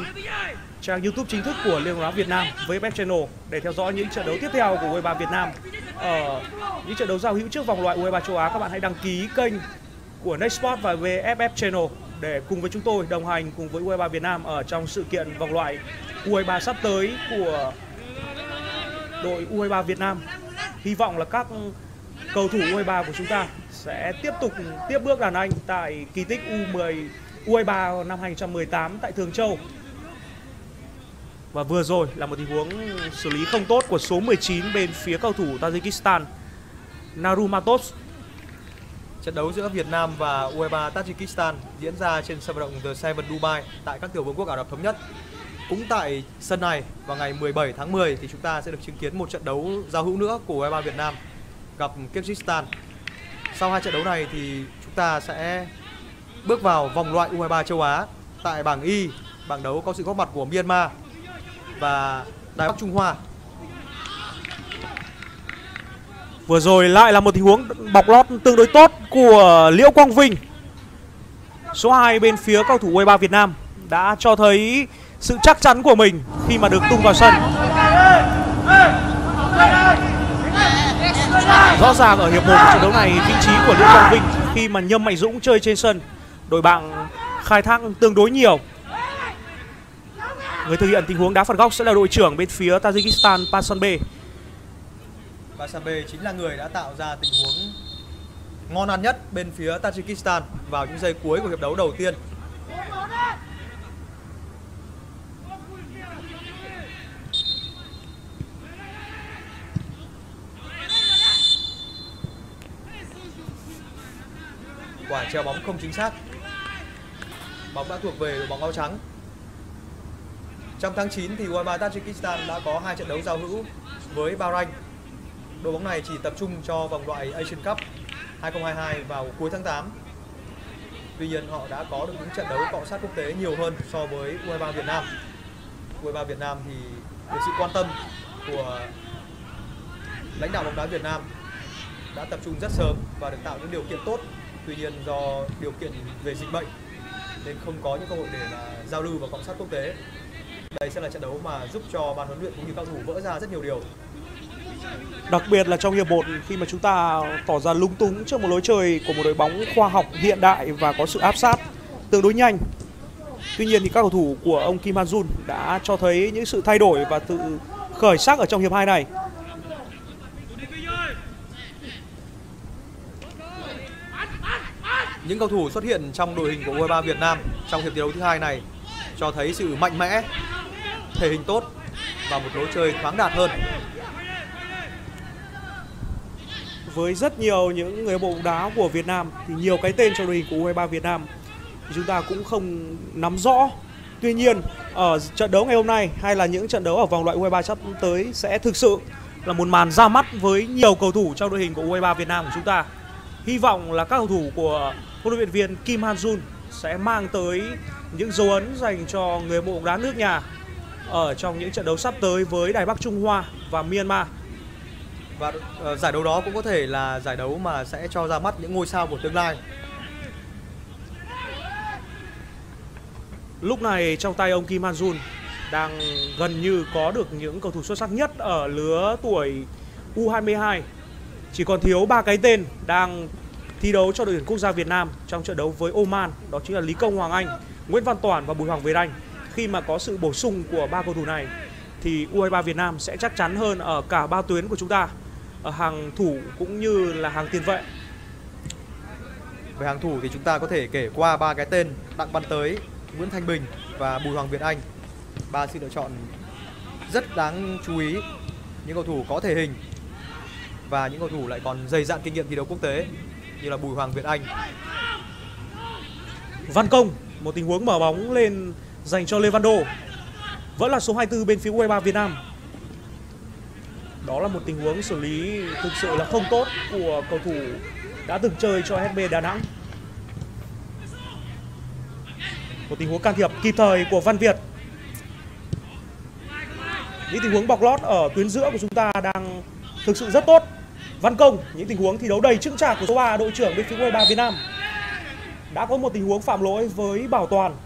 trang YouTube chính thức của Liên đoàn bóng Việt Nam với VFF Channel để theo dõi những trận đấu tiếp theo của U23 Việt Nam. Ở những trận đấu giao hữu trước vòng loại U23 châu Á, các bạn hãy đăng ký kênh của Nextsport và VFF Channel để cùng với chúng tôi đồng hành cùng với U23 Việt Nam ở trong sự kiện vòng loại U23 sắp tới của đội U23 Việt Nam. Hy vọng là các cầu thủ U23 của chúng ta sẽ tiếp tục tiếp bước đàn anh tại kỳ tích U23 năm 2018 tại Thường Châu. Và vừa rồi là một tình huống xử lý không tốt của số 19 bên phía cầu thủ Tajikistan, Narumatos. Trận đấu giữa Việt Nam và U23 Tajikistan diễn ra trên sân vận động The Seven Dubai tại các tiểu vương quốc Ả Rập Thống Nhất. Cũng tại sân này vào ngày 17 tháng 10 thì chúng ta sẽ được chứng kiến một trận đấu giao hữu nữa của U23 Việt Nam gặp Kyrgyzstan. Sau hai trận đấu này thì chúng ta sẽ bước vào vòng loại U23 châu Á tại bảng Y. Bảng đấu có sự góp mặt của Myanmar và Đài Bắc Trung Hoa. Vừa rồi lại là một tình huống bọc lót tương đối tốt của Liễu Quang Vinh. Số 2 bên phía cầu thủ U23 Việt Nam đã cho thấy sự chắc chắn của mình khi mà được tung vào sân. Rõ ràng ở hiệp 1 của trận đấu này, vị trí của Liễu Quang Vinh khi mà Nhâm Mạnh Dũng chơi trên sân, đội bạn khai thác tương đối nhiều. Người thực hiện tình huống đá phạt góc sẽ là đội trưởng bên phía Tajikistan, Panjshanbe. Panjshanbe chính là người đã tạo ra tình huống ngon ăn nhất bên phía Tajikistan vào những giây cuối của hiệp đấu đầu tiên. Quả treo bóng không chính xác. bóng đã thuộc về đội bóng áo trắng. Trong tháng 9 thì U23 Tajikistan đã có 2 trận đấu giao hữu với Bahrain. Đội bóng này chỉ tập trung cho vòng loại Asian Cup 2022 vào cuối tháng 8. Tuy nhiên họ đã có được những trận đấu cọ sát quốc tế nhiều hơn so với U23 Việt Nam. U23 Việt Nam thì được sự quan tâm của lãnh đạo bóng đá Việt Nam đã tập trung rất sớm và được tạo những điều kiện tốt. Tuy nhiên do điều kiện về dịch bệnh nên không có những cơ hội để giao lưu và cọ sát quốc tế. Đây sẽ là trận đấu mà giúp cho ban huấn luyện cũng như các cầu thủ vỡ ra rất nhiều điều. Đặc biệt là trong hiệp 1 khi mà chúng ta tỏ ra lúng túng trước một lối chơi của một đội bóng khoa học hiện đại và có sự áp sát tương đối nhanh. Tuy nhiên thì các cầu thủ của ông Kim Han-jun đã cho thấy những sự thay đổi và tự khởi sắc ở trong hiệp 2 này. Những cầu thủ xuất hiện trong đội hình của U23 Việt Nam trong hiệp thi đấu thứ hai này cho thấy sự mạnh mẽ, thể hình tốt và một lối chơi thoáng đạt hơn. Với rất nhiều những người bộ bóng đá của Việt Nam thì nhiều cái tên trong đội hình của U23 Việt Nam thì chúng ta cũng không nắm rõ. Tuy nhiên ở trận đấu ngày hôm nay hay là những trận đấu ở vòng loại U23 sắp tới sẽ thực sự là một màn ra mắt với nhiều cầu thủ trong đội hình của U23 Việt Nam của chúng ta. Hy vọng là các cầu thủ của huấn luyện viên Kim Han-jun sẽ mang tới những dấu ấn dành cho người hâm mộ bóng đá nước nhà ở trong những trận đấu sắp tới với Đài Bắc Trung Hoa và Myanmar. Và giải đấu đó cũng có thể là giải đấu mà sẽ cho ra mắt những ngôi sao của tương lai. Lúc này trong tay ông Kim Han-jun đang gần như có được những cầu thủ xuất sắc nhất ở lứa tuổi U22. Chỉ còn thiếu 3 cái tên đang thi đấu cho đội tuyển quốc gia Việt Nam trong trận đấu với Oman, đó chính là Lý Công Hoàng Anh, Nguyễn Văn Toản và Bùi Hoàng Việt Anh. Khi mà có sự bổ sung của 3 cầu thủ này thì U23 Việt Nam sẽ chắc chắn hơn ở cả 3 tuyến của chúng ta, ở hàng thủ cũng như là hàng tiền vệ. Về hàng thủ thì chúng ta có thể kể qua 3 cái tên: Đặng Văn Tới, Nguyễn Thanh Bình và Bùi Hoàng Việt Anh. 3 sự lựa chọn rất đáng chú ý, những cầu thủ có thể hình và những cầu thủ lại còn dày dặn kinh nghiệm thi đấu quốc tế như là Bùi Hoàng Việt Anh. Văn Công, một tình huống mở bóng lên dành cho Lê Văn Đô. Vẫn là số 24 bên phía U23 Việt Nam. Đó là một tình huống xử lý thực sự là không tốt của cầu thủ đã từng chơi cho SB Đà Nẵng. Một tình huống can thiệp kịp thời của Văn Việt. Những tình huống bọc lót ở tuyến giữa của chúng ta đang thực sự rất tốt. Văn Công, những tình huống thi đấu đầy chững chạc của số 3 đội trưởng bên phía U23 Việt Nam. Đã có một tình huống phạm lỗi với Bảo Toàn,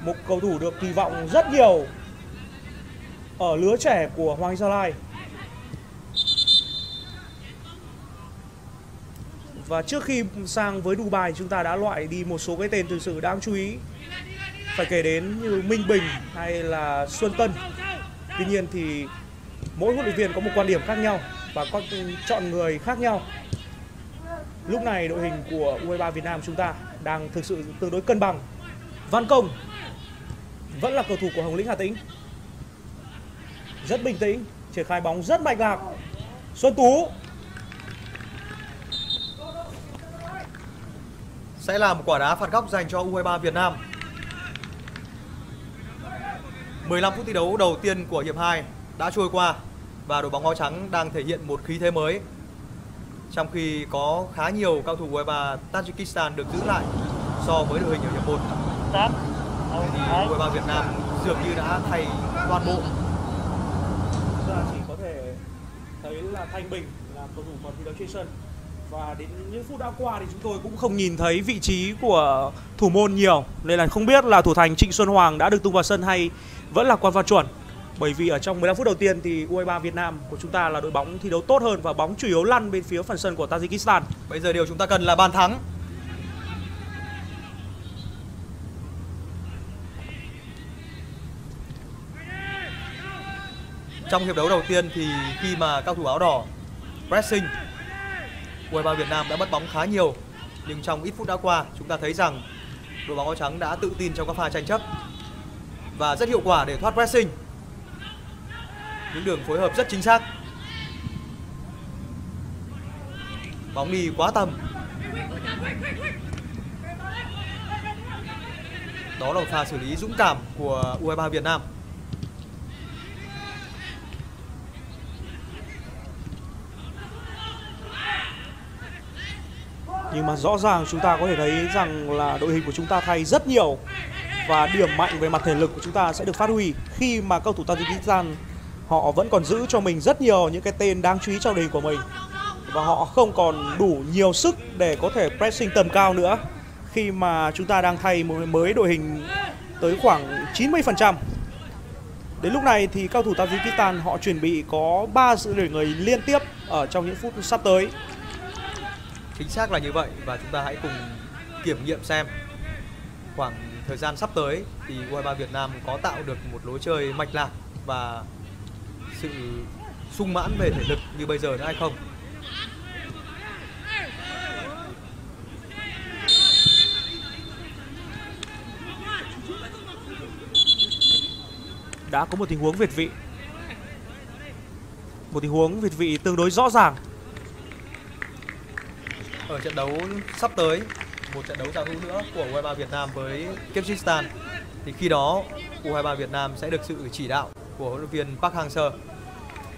một cầu thủ được kỳ vọng rất nhiều ở lứa trẻ của Hoàng Anh Gia Lai. Và trước khi sang với Dubai, chúng ta đã loại đi một số cái tên thực sự đáng chú ý, phải kể đến như Minh Bình hay là Xuân Tân. Tuy nhiên thì mỗi huấn luyện viên có một quan điểm khác nhau và có chọn người khác nhau. Lúc này đội hình của U23 Việt Nam chúng ta đang thực sự tương đối cân bằng. Văn Công vẫn là cầu thủ của Hồng Lĩnh Hà Tĩnh, rất bình tĩnh, triển khai bóng rất mạch lạc. Xuân Tú sẽ làm quả đá phạt góc dành cho U23 Việt Nam. 15 phút thi đấu đầu tiên của hiệp 2 đã trôi qua và đội bóng áo trắng đang thể hiện một khí thế mới, trong khi có khá nhiều cầu thủ U23 Tajikistan được giữ lại so với đội hình ở hiệp 1. U23 Việt Nam dường như đã thay toàn bộ. Chỉ có thể thấy là Thanh Bình là cầu thủ còn thi đấu trên sân. Và đến những phút đã qua thì chúng tôi cũng không nhìn thấy vị trí của thủ môn nhiều, nên là không biết là thủ thành Trịnh Xuân Hoàng đã được tung vào sân hay vẫn là Quan Văn Chuẩn. Bởi vì ở trong 15 phút đầu tiên thì U23 Việt Nam của chúng ta là đội bóng thi đấu tốt hơn và bóng chủ yếu lăn bên phía phần sân của Tajikistan. Bây giờ điều chúng ta cần là bàn thắng. Trong hiệp đấu đầu tiên thì khi mà các cầu thủ áo đỏ pressing, U23 Việt Nam đã mất bóng khá nhiều. Nhưng trong ít phút đã qua, chúng ta thấy rằng đội bóng áo trắng đã tự tin trong các pha tranh chấp và rất hiệu quả để thoát pressing. Những đường phối hợp rất chính xác. Bóng đi quá tầm. Đó là một pha xử lý dũng cảm của U23 Việt Nam. Nhưng mà rõ ràng chúng ta có thể thấy rằng là đội hình của chúng ta thay rất nhiều và điểm mạnh về mặt thể lực của chúng ta sẽ được phát huy khi mà cầu thủ Tajikistan họ vẫn còn giữ cho mình rất nhiều những cái tên đáng chú ý trong đội hình của mình, và họ không còn đủ nhiều sức để có thể pressing tầm cao nữa khi mà chúng ta đang thay mới đội hình tới khoảng 90%. Đến lúc này thì cầu thủ Tajikistan họ chuẩn bị có 3 sự đổi người liên tiếp ở trong những phút sắp tới. Chính xác là như vậy, và chúng ta hãy cùng kiểm nghiệm xem khoảng thời gian sắp tới thì U23 Việt Nam có tạo được một lối chơi mạch lạc và sự sung mãn về thể lực như bây giờ nữa hay không. Đã có một tình huống việt vị. Một tình huống việt vị tương đối rõ ràng. Ở trận đấu sắp tới, một trận đấu giao hữu nữa của U23 Việt Nam với Kyrgyzstan, thì khi đó U23 Việt Nam sẽ được sự chỉ đạo của huấn luyện viên Park Hang-seo.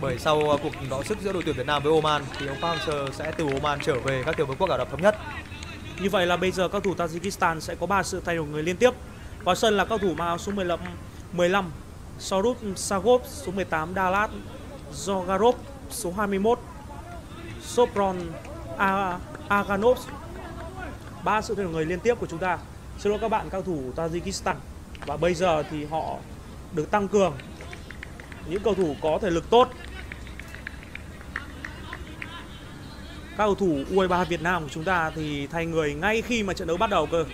Bởi sau cuộc đọ sức giữa đội tuyển Việt Nam với Oman thì ông Park Hang-seo sẽ từ Oman trở về các tiểu vương quốc Ả Rập Thống Nhất. Như vậy là bây giờ các thủ Tajikistan sẽ có 3 sự thay đổi người liên tiếp. Vào sân là các thủ mao số 15 Sharom Samiev, số 18 Dalat Zogarov, số 21 Sopron Aganov. 3 sự thay đổi người liên tiếp của chúng ta. Xin lỗi các bạn, các thủ Tajikistan. Và bây giờ thì họ được tăng cường những cầu thủ có thể lực tốt. Các cầu thủ U23 Việt Nam của chúng ta thì thay người ngay khi mà trận đấu bắt đầu cơ.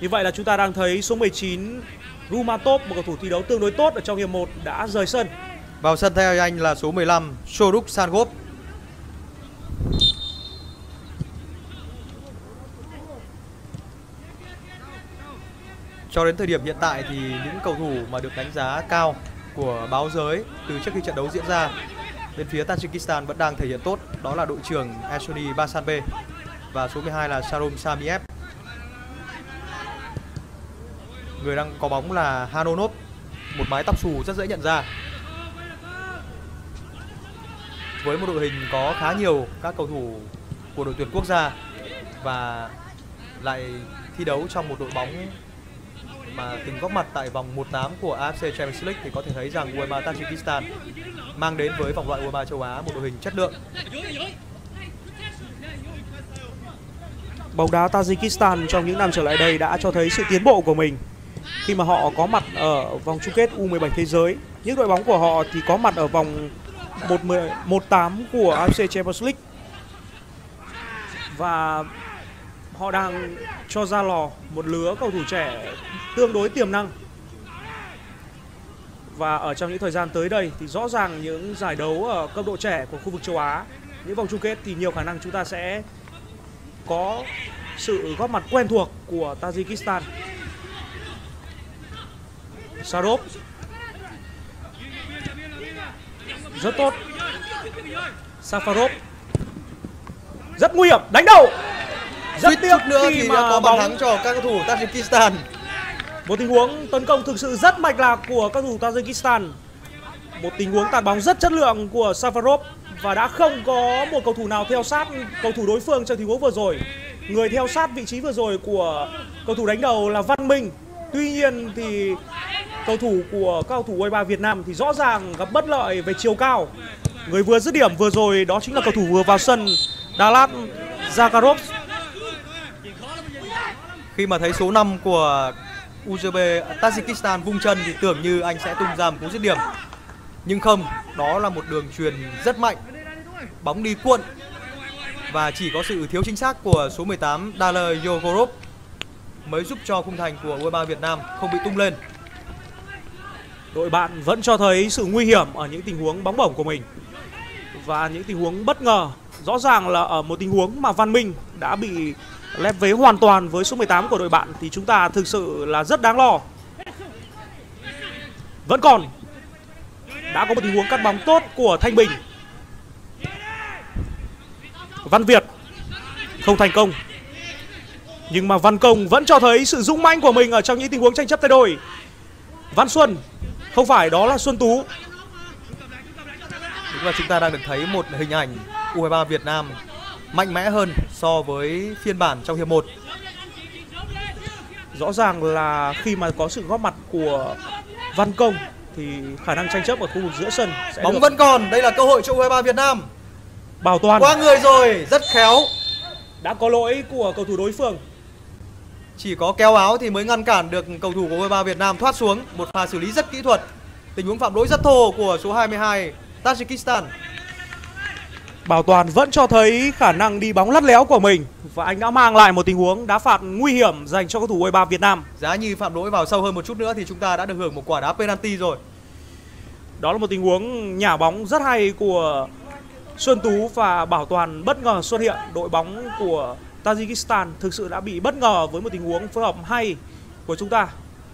Như vậy là chúng ta đang thấy số 19 Rumatov, một cầu thủ thi đấu tương đối tốt ở trong hiệp 1, đã rời sân. Vào sân thay anh là số 15 Sharom Samiev. Cho đến thời điểm hiện tại thì những cầu thủ mà được đánh giá cao của báo giới từ trước khi trận đấu diễn ra bên phía Tajikistan vẫn đang thể hiện tốt, đó là đội trưởng Ehson Panjshanbe và số 12 là Sharom Samiev. Người đang có bóng là Hanonov, một mái tóc xù rất dễ nhận ra. Với một đội hình có khá nhiều các cầu thủ của đội tuyển quốc gia và lại thi đấu trong một đội bóng mà từng góp mặt tại vòng 1/8 của AFC Champions League, thì có thể thấy rằng U23 Tajikistan mang đến với vòng loại U23 châu Á một đội hình chất lượng. Bóng đá Tajikistan trong những năm trở lại đây đã cho thấy sự tiến bộ của mình khi mà họ có mặt ở vòng chung kết U17 thế giới. Những đội bóng của họ thì có mặt ở vòng 1/8 của AFC Champions League và họ đang cho ra lò một lứa cầu thủ trẻ tương đối tiềm năng. Và ở trong những thời gian tới đây thì rõ ràng những giải đấu ở cấp độ trẻ của khu vực châu Á, những vòng chung kết, thì nhiều khả năng chúng ta sẽ có sự góp mặt quen thuộc của Tajikistan. Sarov rất tốt. Safarov rất nguy hiểm, đánh đầu. Rất tiếc nữa thì đã có bàn thắng cho các cầu thủ Tajikistan. Một tình huống tấn công thực sự rất mạch lạc của các cầu thủ Tajikistan. Một tình huống tạt bóng rất chất lượng của Safarov và đã không có một cầu thủ nào theo sát cầu thủ đối phương trong tình huống vừa rồi. Người theo sát vị trí vừa rồi của cầu thủ đánh đầu là Văn Minh. Tuy nhiên thì cầu thủ của các cầu thủ U23 Việt Nam thì rõ ràng gặp bất lợi về chiều cao. Người vừa dứt điểm vừa rồi đó chính là cầu thủ vừa vào sân Dalat Zagarov. Khi mà thấy số 5 của UZB Tajikistan vung chân thì tưởng như anh sẽ tung ra một cú dứt điểm. Nhưng không, đó là một đường truyền rất mạnh. Bóng đi cuộn và chỉ có sự thiếu chính xác của số 18 Daler Yogorov mới giúp cho khung thành của U23 Việt Nam không bị tung lên. Đội bạn vẫn cho thấy sự nguy hiểm ở những tình huống bóng bổng của mình và những tình huống bất ngờ. Rõ ràng là ở một tình huống mà Văn Minh đã bị lép vế hoàn toàn với số 18 của đội bạn thì chúng ta thực sự là rất đáng lo. Vẫn còn đã có một tình huống cắt bóng tốt của Thanh Bình. Văn Việt không thành công. Nhưng mà Văn Công vẫn cho thấy sự dũng mãnh của mình ở trong những tình huống tranh chấp tay đôi. Văn Xuân, không phải, đó là Xuân Tú. Đúng là chúng ta đang được thấy một hình ảnh U23 Việt Nam mạnh mẽ hơn so với phiên bản trong hiệp 1. Rõ ràng là khi mà có sự góp mặt của Văn Công thì khả năng tranh chấp ở khu vực giữa sân sẽ bóng được. Vẫn còn, đây là cơ hội cho U23 Việt Nam. Bảo Toàn qua người rồi, rất khéo. Đã có lỗi của cầu thủ đối phương. Chỉ có kéo áo thì mới ngăn cản được cầu thủ của U23 Việt Nam thoát xuống. Một pha xử lý rất kỹ thuật. Tình huống phạm lỗi rất thô của số 22 Tajikistan. Bảo Toàn vẫn cho thấy khả năng đi bóng lắt léo của mình. Và anh đã mang lại một tình huống đá phạt nguy hiểm dành cho cầu thủ U23 Việt Nam. Giá như phạm lỗi vào sâu hơn một chút nữa thì chúng ta đã được hưởng một quả đá penalty rồi. Đó là một tình huống nhả bóng rất hay của Xuân Tú và Bảo Toàn bất ngờ xuất hiện. Đội bóng của Tajikistan thực sự đã bị bất ngờ với một tình huống phối hợp hay của chúng ta.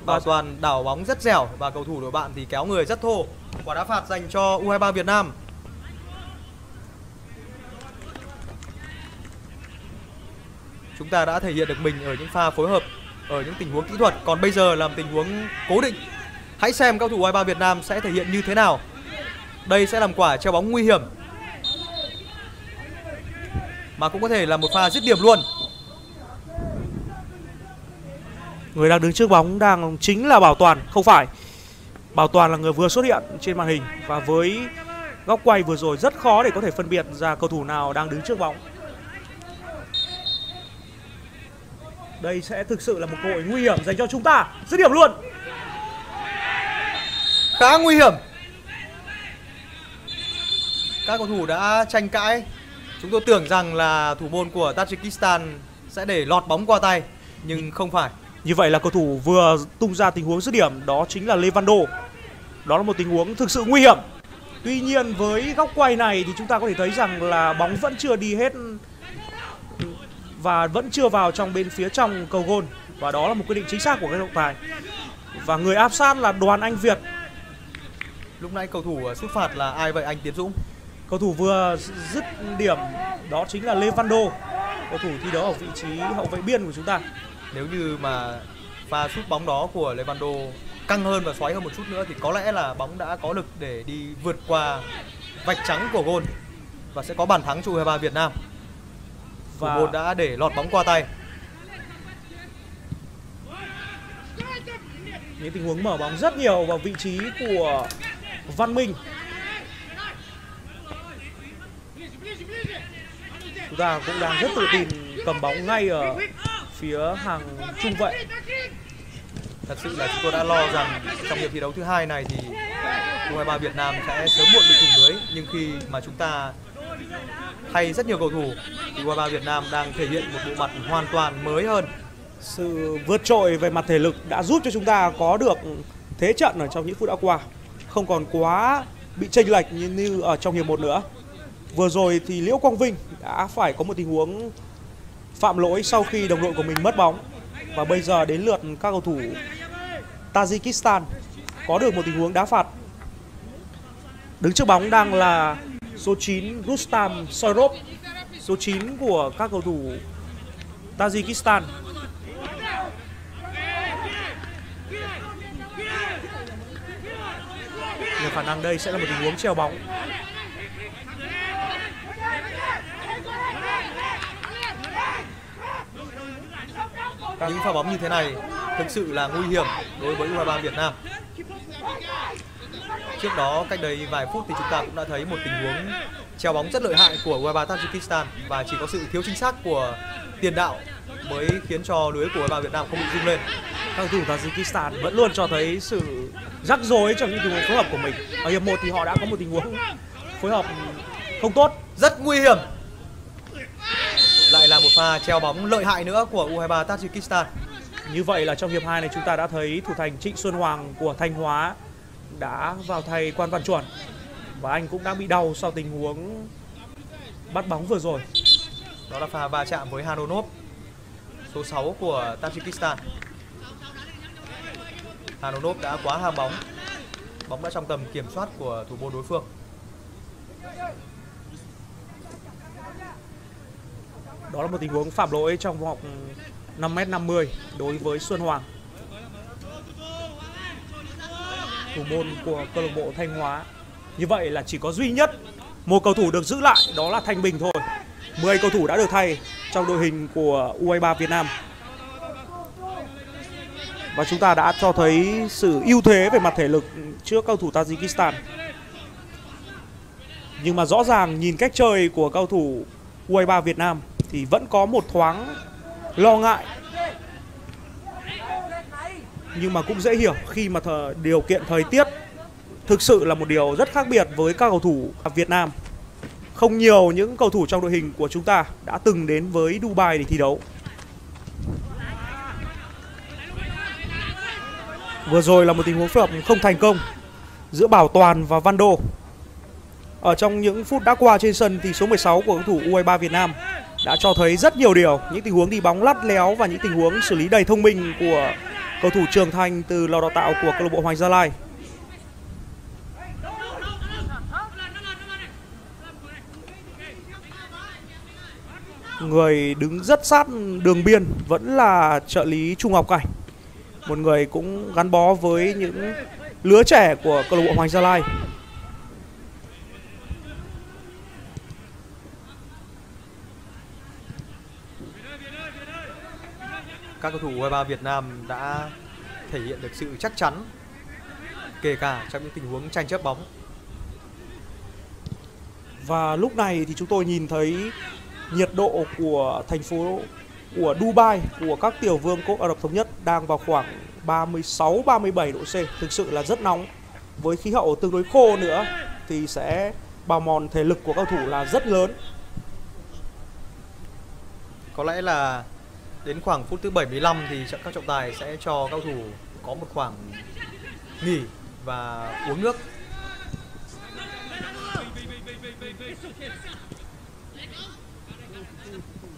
Bảo Toàn đảo bóng rất dẻo và cầu thủ đội bạn thì kéo người rất thô. Quả đá phạt dành cho U23 Việt Nam. Chúng ta đã thể hiện được mình ở những pha phối hợp, ở những tình huống kỹ thuật. Còn bây giờ làm tình huống cố định. Hãy xem các cầu thủ U23 Việt Nam sẽ thể hiện như thế nào. Đây sẽ làm quả treo bóng nguy hiểm, mà cũng có thể là một pha dứt điểm luôn. Người đang đứng trước bóng đang chính là Bảo Toàn, không phải. Bảo Toàn là người vừa xuất hiện trên màn hình. Và với góc quay vừa rồi rất khó để có thể phân biệt ra cầu thủ nào đang đứng trước bóng. Đây sẽ thực sự là một cơ hội nguy hiểm dành cho chúng ta. Dứt điểm luôn. Khá nguy hiểm. Các cầu thủ đã tranh cãi. Chúng tôi tưởng rằng là thủ môn của Tajikistan sẽ để lọt bóng qua tay, nhưng không phải. Như vậy là cầu thủ vừa tung ra tình huống dứt điểm, đó chính là Levando. Đó là một tình huống thực sự nguy hiểm. Tuy nhiên với góc quay này thì chúng ta có thể thấy rằng là bóng vẫn chưa đi hết và vẫn chưa vào trong bên phía trong cầu gôn. Và đó là một quyết định chính xác của các trọng tài. Và người áp sát là Đoàn Anh Việt. Lúc nãy cầu thủ sút phạt là ai vậy anh Tiến Dũng? Cầu thủ vừa dứt điểm đó chính là Levando, cầu thủ thi đấu ở vị trí hậu vệ biên của chúng ta. Nếu như mà pha sút bóng đó của Levando căng hơn và xoáy hơn một chút nữa thì có lẽ là bóng đã có lực để đi vượt qua vạch trắng của gôn và sẽ có bàn thắng cho U23 Việt Nam. Và thủ môn đã để lọt bóng qua tay. Những tình huống mở bóng rất nhiều vào vị trí của Văn Minh. Chúng ta cũng đang rất tự tin cầm bóng ngay ở phía hàng trung vệ. Thật sự là chúng tôi đã lo rằng trong hiệp thi đấu thứ hai này thì U23 Việt Nam sẽ sớm muộn bị thủng lưới. Nhưng khi mà chúng ta thay rất nhiều cầu thủ thì U23 Việt Nam đang thể hiện một bộ mặt hoàn toàn mới hơn. Sự vượt trội về mặt thể lực đã giúp cho chúng ta có được thế trận ở trong những phút đã qua, không còn quá bị chênh lệch như ở trong hiệp 1 nữa. Vừa rồi thì Liễu Quang Vinh đã phải có một tình huống phạm lỗi sau khi đồng đội của mình mất bóng. Và bây giờ đến lượt các cầu thủ Tajikistan có được một tình huống đá phạt. Đứng trước bóng đang là số 9 Rustam Sorob, số 9 của các cầu thủ Tajikistan. Nhiều khả năng đây sẽ là một tình huống treo bóng. Những pha bóng như thế này thực sự là nguy hiểm đối với U23 Việt Nam. Trước đó cách đây vài phút thì chúng ta cũng đã thấy một tình huống treo bóng rất lợi hại của U23 Tajikistan và chỉ có sự thiếu chính xác của tiền đạo mới khiến cho lưới của U23 Việt Nam không bị rung lên. Các cầu thủ Tajikistan vẫn luôn cho thấy sự rắc rối trong những tình huống phối hợp của mình. Ở hiệp 1 thì họ đã có một tình huống phối hợp không tốt, rất nguy hiểm. Lại là một pha treo bóng lợi hại nữa của U23 Tajikistan. Như vậy là trong hiệp 2 này chúng ta đã thấy thủ thành Trịnh Xuân Hoàng của Thanh Hóa đã vào thay Quan Văn Chuẩn. Và anh cũng đã bị đau sau tình huống bắt bóng vừa rồi. Đó là pha va chạm với Hanonov, số 6 của Tajikistan. Hanonov đã quá ham bóng. Bóng đã trong tầm kiểm soát của thủ môn đối phương. Đó là một tình huống phạm lỗi trong vòng 5m50 đối với Xuân Hoàng, thủ môn của câu lạc bộ Thanh Hóa. Như vậy là chỉ có duy nhất một cầu thủ được giữ lại, đó là Thanh Bình thôi. 10 cầu thủ đã được thay trong đội hình của U23 Việt Nam. Và chúng ta đã cho thấy sự ưu thế về mặt thể lực trước cầu thủ Tajikistan. Nhưng mà rõ ràng nhìn cách chơi của cầu thủ U23 Việt Nam thì vẫn có một thoáng lo ngại. Nhưng mà cũng dễ hiểu khi mà điều kiện thời tiết thực sự là một điều rất khác biệt với các cầu thủ Việt Nam. Không nhiều những cầu thủ trong đội hình của chúng ta đã từng đến với Dubai để thi đấu. Vừa rồi là một tình huống phối hợp không thành công giữa Bảo Toàn và Văn Đô. Ở trong những phút đã qua trên sân thì số 16 của cầu thủ U23 Việt Nam đã cho thấy rất nhiều điều. Những tình huống đi bóng lắt léo và những tình huống xử lý đầy thông minh của cầu thủ Trường Thành từ lò đào tạo của câu lạc bộ Hoàng Gia Lai. Người đứng rất sát đường biên vẫn là trợ lý Trung Ngọc Cảnh, một người cũng gắn bó với những lứa trẻ của câu lạc bộ Hoàng Gia Lai. Các cầu thủ U23 Việt Nam đã thể hiện được sự chắc chắn, kể cả trong những tình huống tranh chấp bóng. Và lúc này thì chúng tôi nhìn thấy nhiệt độ của thành phố của Dubai, của các tiểu vương quốc Ả Rập Thống Nhất đang vào khoảng 36-37 độ C. Thực sự là rất nóng. Với khí hậu tương đối khô nữa thì sẽ bào mòn thể lực của cầu thủ là rất lớn. Có lẽ là đến khoảng phút thứ 75 thì các trọng tài sẽ cho cầu thủ có một khoảng nghỉ và uống nước.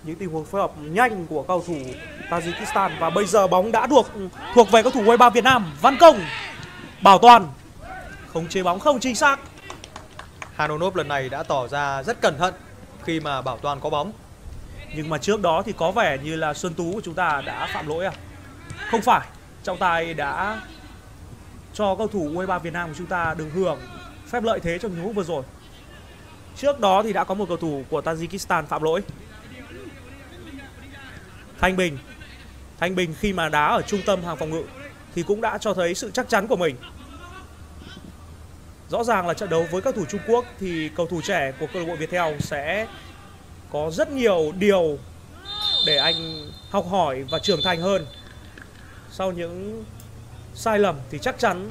Những tình huống phối hợp nhanh của cầu thủ Tajikistan. Và bây giờ bóng đã thuộc về cầu thủ U23 Việt Nam. Văn Công, Bảo Toàn khống chế bóng không chính xác. Hanonov lần này đã tỏ ra rất cẩn thận khi mà Bảo Toàn có bóng. Nhưng mà trước đó thì có vẻ như là Xuân Tú của chúng ta đã phạm lỗi à? Không phải, trọng tài đã cho cầu thủ U23 Việt Nam của chúng ta được hưởng phép lợi thế trong tình huống vừa rồi. Trước đó thì đã có một cầu thủ của Tajikistan phạm lỗi. Thanh Bình khi mà đá ở trung tâm hàng phòng ngự thì cũng đã cho thấy sự chắc chắn của mình. Rõ ràng là trận đấu với các cầu thủ Trung Quốc thì cầu thủ trẻ của câu lạc bộ Viettel sẽ có rất nhiều điều để anh học hỏi và trưởng thành hơn. Sau những sai lầm thì chắc chắn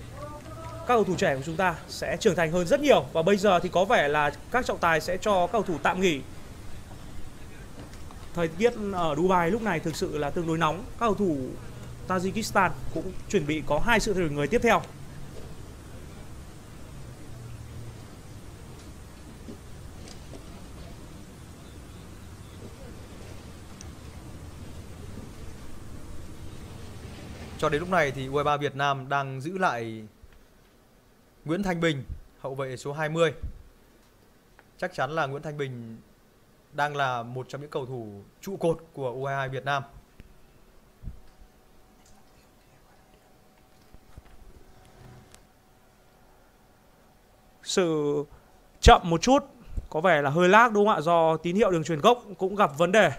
các cầu thủ trẻ của chúng ta sẽ trưởng thành hơn rất nhiều. Và bây giờ thì có vẻ là các trọng tài sẽ cho các cầu thủ tạm nghỉ. Thời tiết ở Dubai lúc này thực sự là tương đối nóng. Các cầu thủ Tajikistan cũng chuẩn bị có 2 sự thay đổi người tiếp theo. Cho đến lúc này thì U23 Việt Nam đang giữ lại Nguyễn Thanh Bình, hậu vệ số 20. Chắc chắn là Nguyễn Thanh Bình đang là một trong những cầu thủ trụ cột của U22 Việt Nam. Sự chậm một chút, có vẻ là hơi lag đúng không ạ? Do tín hiệu đường truyền gốc cũng gặp vấn đề.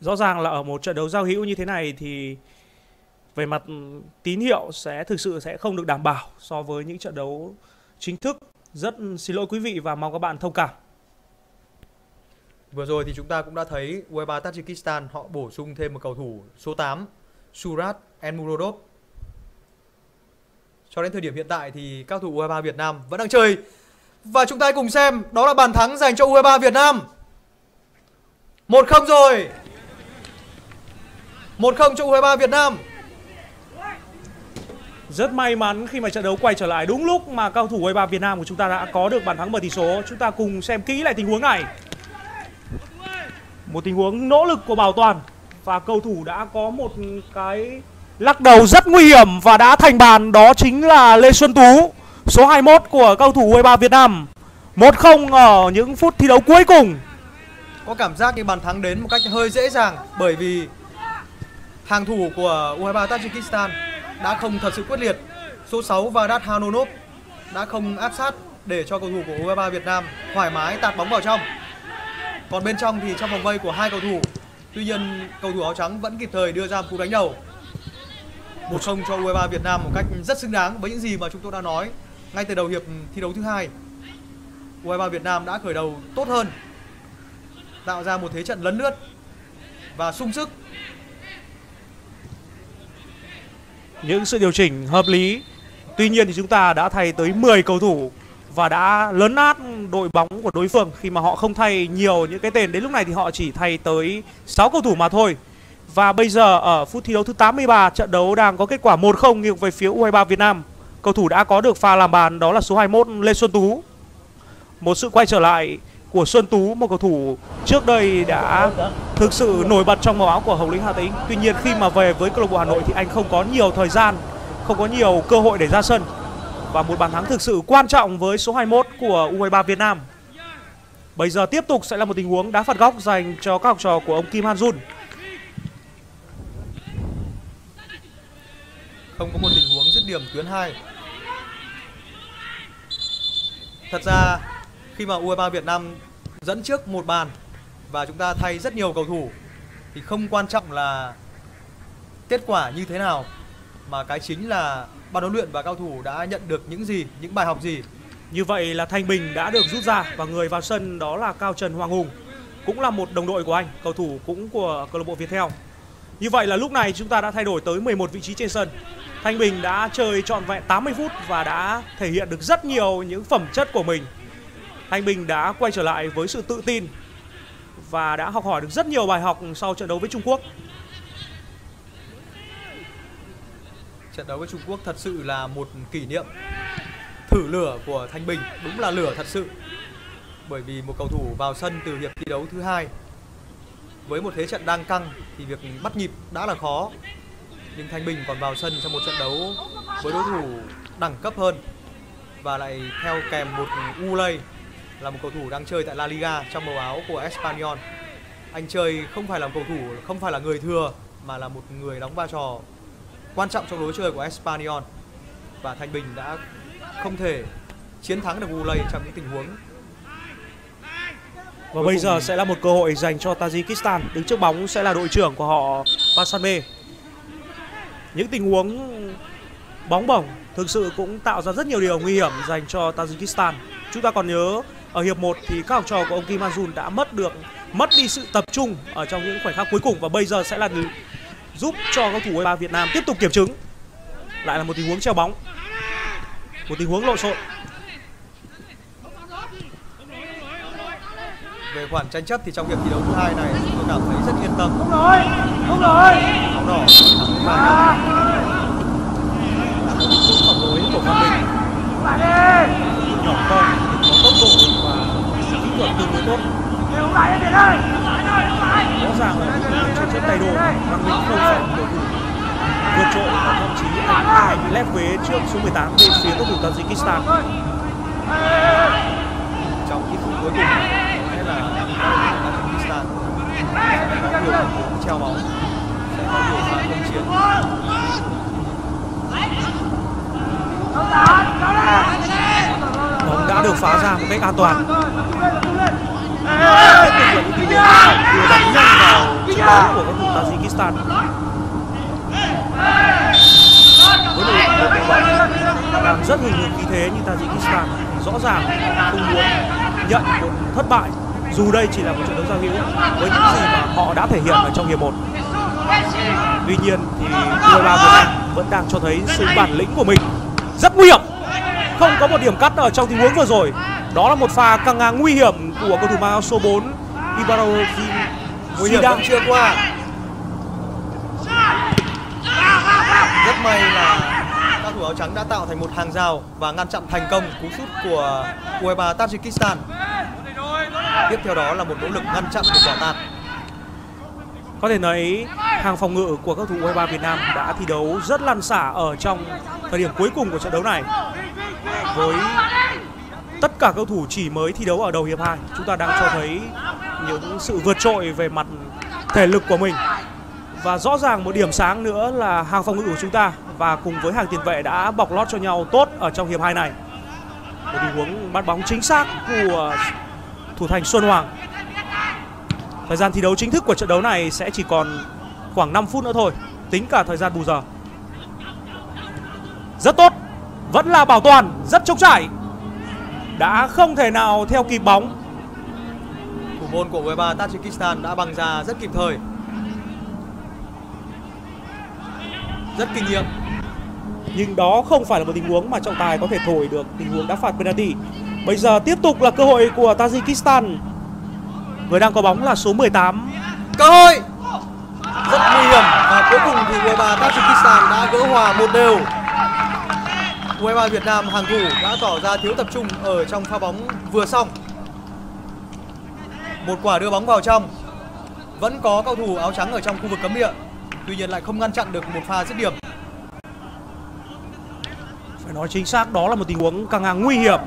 Rõ ràng là ở một trận đấu giao hữu như thế này thì về mặt tín hiệu thực sự sẽ không được đảm bảo so với những trận đấu chính thức. Rất xin lỗi quý vị và mong các bạn thông cảm. Vừa rồi thì chúng ta cũng đã thấy U23 Tajikistan họ bổ sung thêm một cầu thủ số 8, Surat Enmurodov. Cho đến thời điểm hiện tại thì các cầu thủ U23 Việt Nam vẫn đang chơi. Và chúng ta hãy cùng xem, đó là bàn thắng dành cho U23 Việt Nam. 1-0 rồi. 1-0 cho U23 Việt Nam. Rất may mắn khi mà trận đấu quay trở lại đúng lúc mà cầu thủ U23 Việt Nam của chúng ta đã có được bàn thắng mở tỷ số. Chúng ta cùng xem kỹ lại tình huống này. Một tình huống nỗ lực của Bảo Toàn và cầu thủ đã có một cái lắc đầu rất nguy hiểm và đã thành bàn, đó chính là Lê Xuân Tú, số 21 của cầu thủ U23 Việt Nam. 1-0 ở những phút thi đấu cuối cùng. có cảm giác cái bàn thắng đến một cách hơi dễ dàng, bởi vì hàng thủ của U23 Tajikistan đã không thật sự quyết liệt. Số 6 Vadat Hanonov đã không áp sát để cho cầu thủ của U23 Việt Nam thoải mái tạt bóng vào trong. Còn bên trong thì trong vòng vây của hai cầu thủ, tuy nhiên cầu thủ áo trắng vẫn kịp thời đưa ra một cú đánh đầu. 1-0 cho U23 Việt Nam một cách rất xứng đáng với những gì mà chúng tôi đã nói ngay từ đầu hiệp thi đấu thứ hai. U23 Việt Nam đã khởi đầu tốt hơn, tạo ra một thế trận lấn lướt và sung sức. Những sự điều chỉnh hợp lý. Tuy nhiên thì chúng ta đã thay tới 10 cầu thủ và đã lấn át đội bóng của đối phương khi mà họ không thay nhiều những cái tên. Đến lúc này thì họ chỉ thay tới 6 cầu thủ mà thôi. Và bây giờ ở phút thi đấu thứ 83, trận đấu đang có kết quả 1-0 nghiêng về phía U23 Việt Nam. Cầu thủ đã có được pha làm bàn đó là số 21 Lê Xuân Tú. Một sự quay trở lại của Xuân Tú, một cầu thủ trước đây đã thực sự nổi bật trong màu áo của Hồng Lĩnh Hà Tĩnh. Tuy nhiên khi mà về với câu lạc bộ Hà Nội thì anh không có nhiều thời gian, không có nhiều cơ hội để ra sân. Và một bàn thắng thực sự quan trọng với số 21 của U23 Việt Nam. Bây giờ tiếp tục sẽ là một tình huống đá phạt góc dành cho các học trò của ông Kim Han-jun. Không có một tình huống dứt điểm tuyến 2. Thật ra khi mà U23 Việt Nam dẫn trước một bàn và chúng ta thay rất nhiều cầu thủ thì không quan trọng là kết quả như thế nào, mà cái chính là ban huấn luyện và cao thủ đã nhận được những gì, những bài học gì. Như vậy là Thanh Bình đã được rút ra và người vào sân đó là Cao Trần Hoàng Hùng, cũng là một đồng đội của anh, cầu thủ cũng của câu lạc bộ Viettel. Như vậy là lúc này chúng ta đã thay đổi tới 11 vị trí trên sân. Thanh Bình đã chơi trọn vẹn 80 phút và đã thể hiện được rất nhiều những phẩm chất của mình. Thanh Bình đã quay trở lại với sự tự tin và đã học hỏi được rất nhiều bài học sau trận đấu với Trung Quốc. Trận đấu với Trung Quốc thật sự là một kỷ niệm thử lửa của Thanh Bình, đúng là lửa thật sự. Bởi vì một cầu thủ vào sân từ hiệp thi đấu thứ hai với một thế trận đang căng thì việc bắt nhịp đã là khó. Nhưng Thanh Bình còn vào sân trong một trận đấu với đối thủ đẳng cấp hơn và lại theo kèm một Ulay là một cầu thủ đang chơi tại La Liga trong màu áo của Españyol. Anh chơi không phải là một cầu thủ, không phải là người thừa, mà là một người đóng vai trò quan trọng trong lối chơi của Español. Và Thanh Bình đã không thể chiến thắng được Ulay trong những tình huống. Và bây giờ sẽ là một cơ hội dành cho Tajikistan. Đứng trước bóng sẽ là đội trưởng của họ Panjshanbe. Những tình huống bóng bổng thực sự cũng tạo ra rất nhiều điều nguy hiểm dành cho Tajikistan. Chúng ta còn nhớ ở hiệp 1 thì các học trò của ông Kim Han-jun đã mất đi sự tập trung ở trong những khoảnh khắc cuối cùng. Và bây giờ sẽ là giúp cho cầu thủ U23 Việt Nam tiếp tục kiểm chứng. Lại là một tình huống treo bóng, một tình huống lộn xộn. Về khoản tranh chấp thì trong hiệp thi đấu thứ hai này tôi cảm thấy rất yên tâm. Đúng rồi. Bóng đỏ và phản đối của Phan Bình. Nhỏ con, có tốc độ và kỹ thuật tương đối tốt. Rõ ràng là trên chân tay đồ và mình không phải cầu thủ vượt trội và thậm chí đánh tài bị lép vế trước số 18 bên phía cầu thủ Tajikistan. Trong những phút cuối cùng sẽ là Tajikistan có nhiều tình treo bóng, sẽ có nhiều pha công chiến. Bóng đã được phá ra một cách an toàn. Điều đánh nhanh vào chiếc bóng của cầu thủ Tajikistan. Với đội một đội bóng đang rất hùng hồn khí thế như Tajikistan rõ ràng không muốn nhận một thất bại, dù đây chỉ là một trận đấu giao hữu với những gì mà họ đã thể hiện ở trong hiệp 1. Tuy nhiên thì U23 Việt Nam vẫn đang cho thấy sự bản lĩnh của mình. Rất nguy hiểm. Không có một điểm cắt ở trong tình huống vừa rồi. Đó là một pha căng ngang nguy hiểm của cầu thủ mang áo số 4 Ibarrozi. Nguy hiểm vẫn chưa qua. Rất may là các thủ áo trắng đã tạo thành một hàng rào và ngăn chặn thành công cú sút của U23 Tajikistan. Tiếp theo đó là một nỗ lực ngăn chặn của quả tạt. Có thể thấy hàng phòng ngự của các cầu thủ U23 Việt Nam đã thi đấu rất lăn xả ở trong thời điểm cuối cùng của trận đấu này. Với tất cả các cầu thủ chỉ mới thi đấu ở đầu hiệp 2, chúng ta đang cho thấy những sự vượt trội về mặt thể lực của mình. Và rõ ràng một điểm sáng nữa là hàng phòng ngự của chúng ta và cùng với hàng tiền vệ đã bọc lót cho nhau tốt ở trong hiệp 2 này. Một tình huống bắt bóng chính xác của thủ thành Xuân Hoàng. Thời gian thi đấu chính thức của trận đấu này sẽ chỉ còn khoảng 5 phút nữa thôi, tính cả thời gian bù giờ. Rất tốt, vẫn là Bảo Toàn, rất trống trải, đã không thể nào theo kịp bóng. Thủ môn của U23 Tajikistan đã băng ra rất kịp thời, rất kinh nghiệm. Nhưng đó không phải là một tình huống mà trọng tài có thể thổi được tình huống đã phạt penalty. Bây giờ tiếp tục là cơ hội của Tajikistan. Người đang có bóng là số 18. Cơ hội rất nguy hiểm và cuối cùng thì U23 Tajikistan đã gỡ hòa 1-1. U23 Việt Nam hàng thủ đã tỏ ra thiếu tập trung ở trong pha bóng vừa xong. Một quả đưa bóng vào trong. Vẫn có cầu thủ áo trắng ở trong khu vực cấm địa. Tuy nhiên lại không ngăn chặn được một pha dứt điểm. Phải nói chính xác đó là một tình huống căng ngang nguy hiểm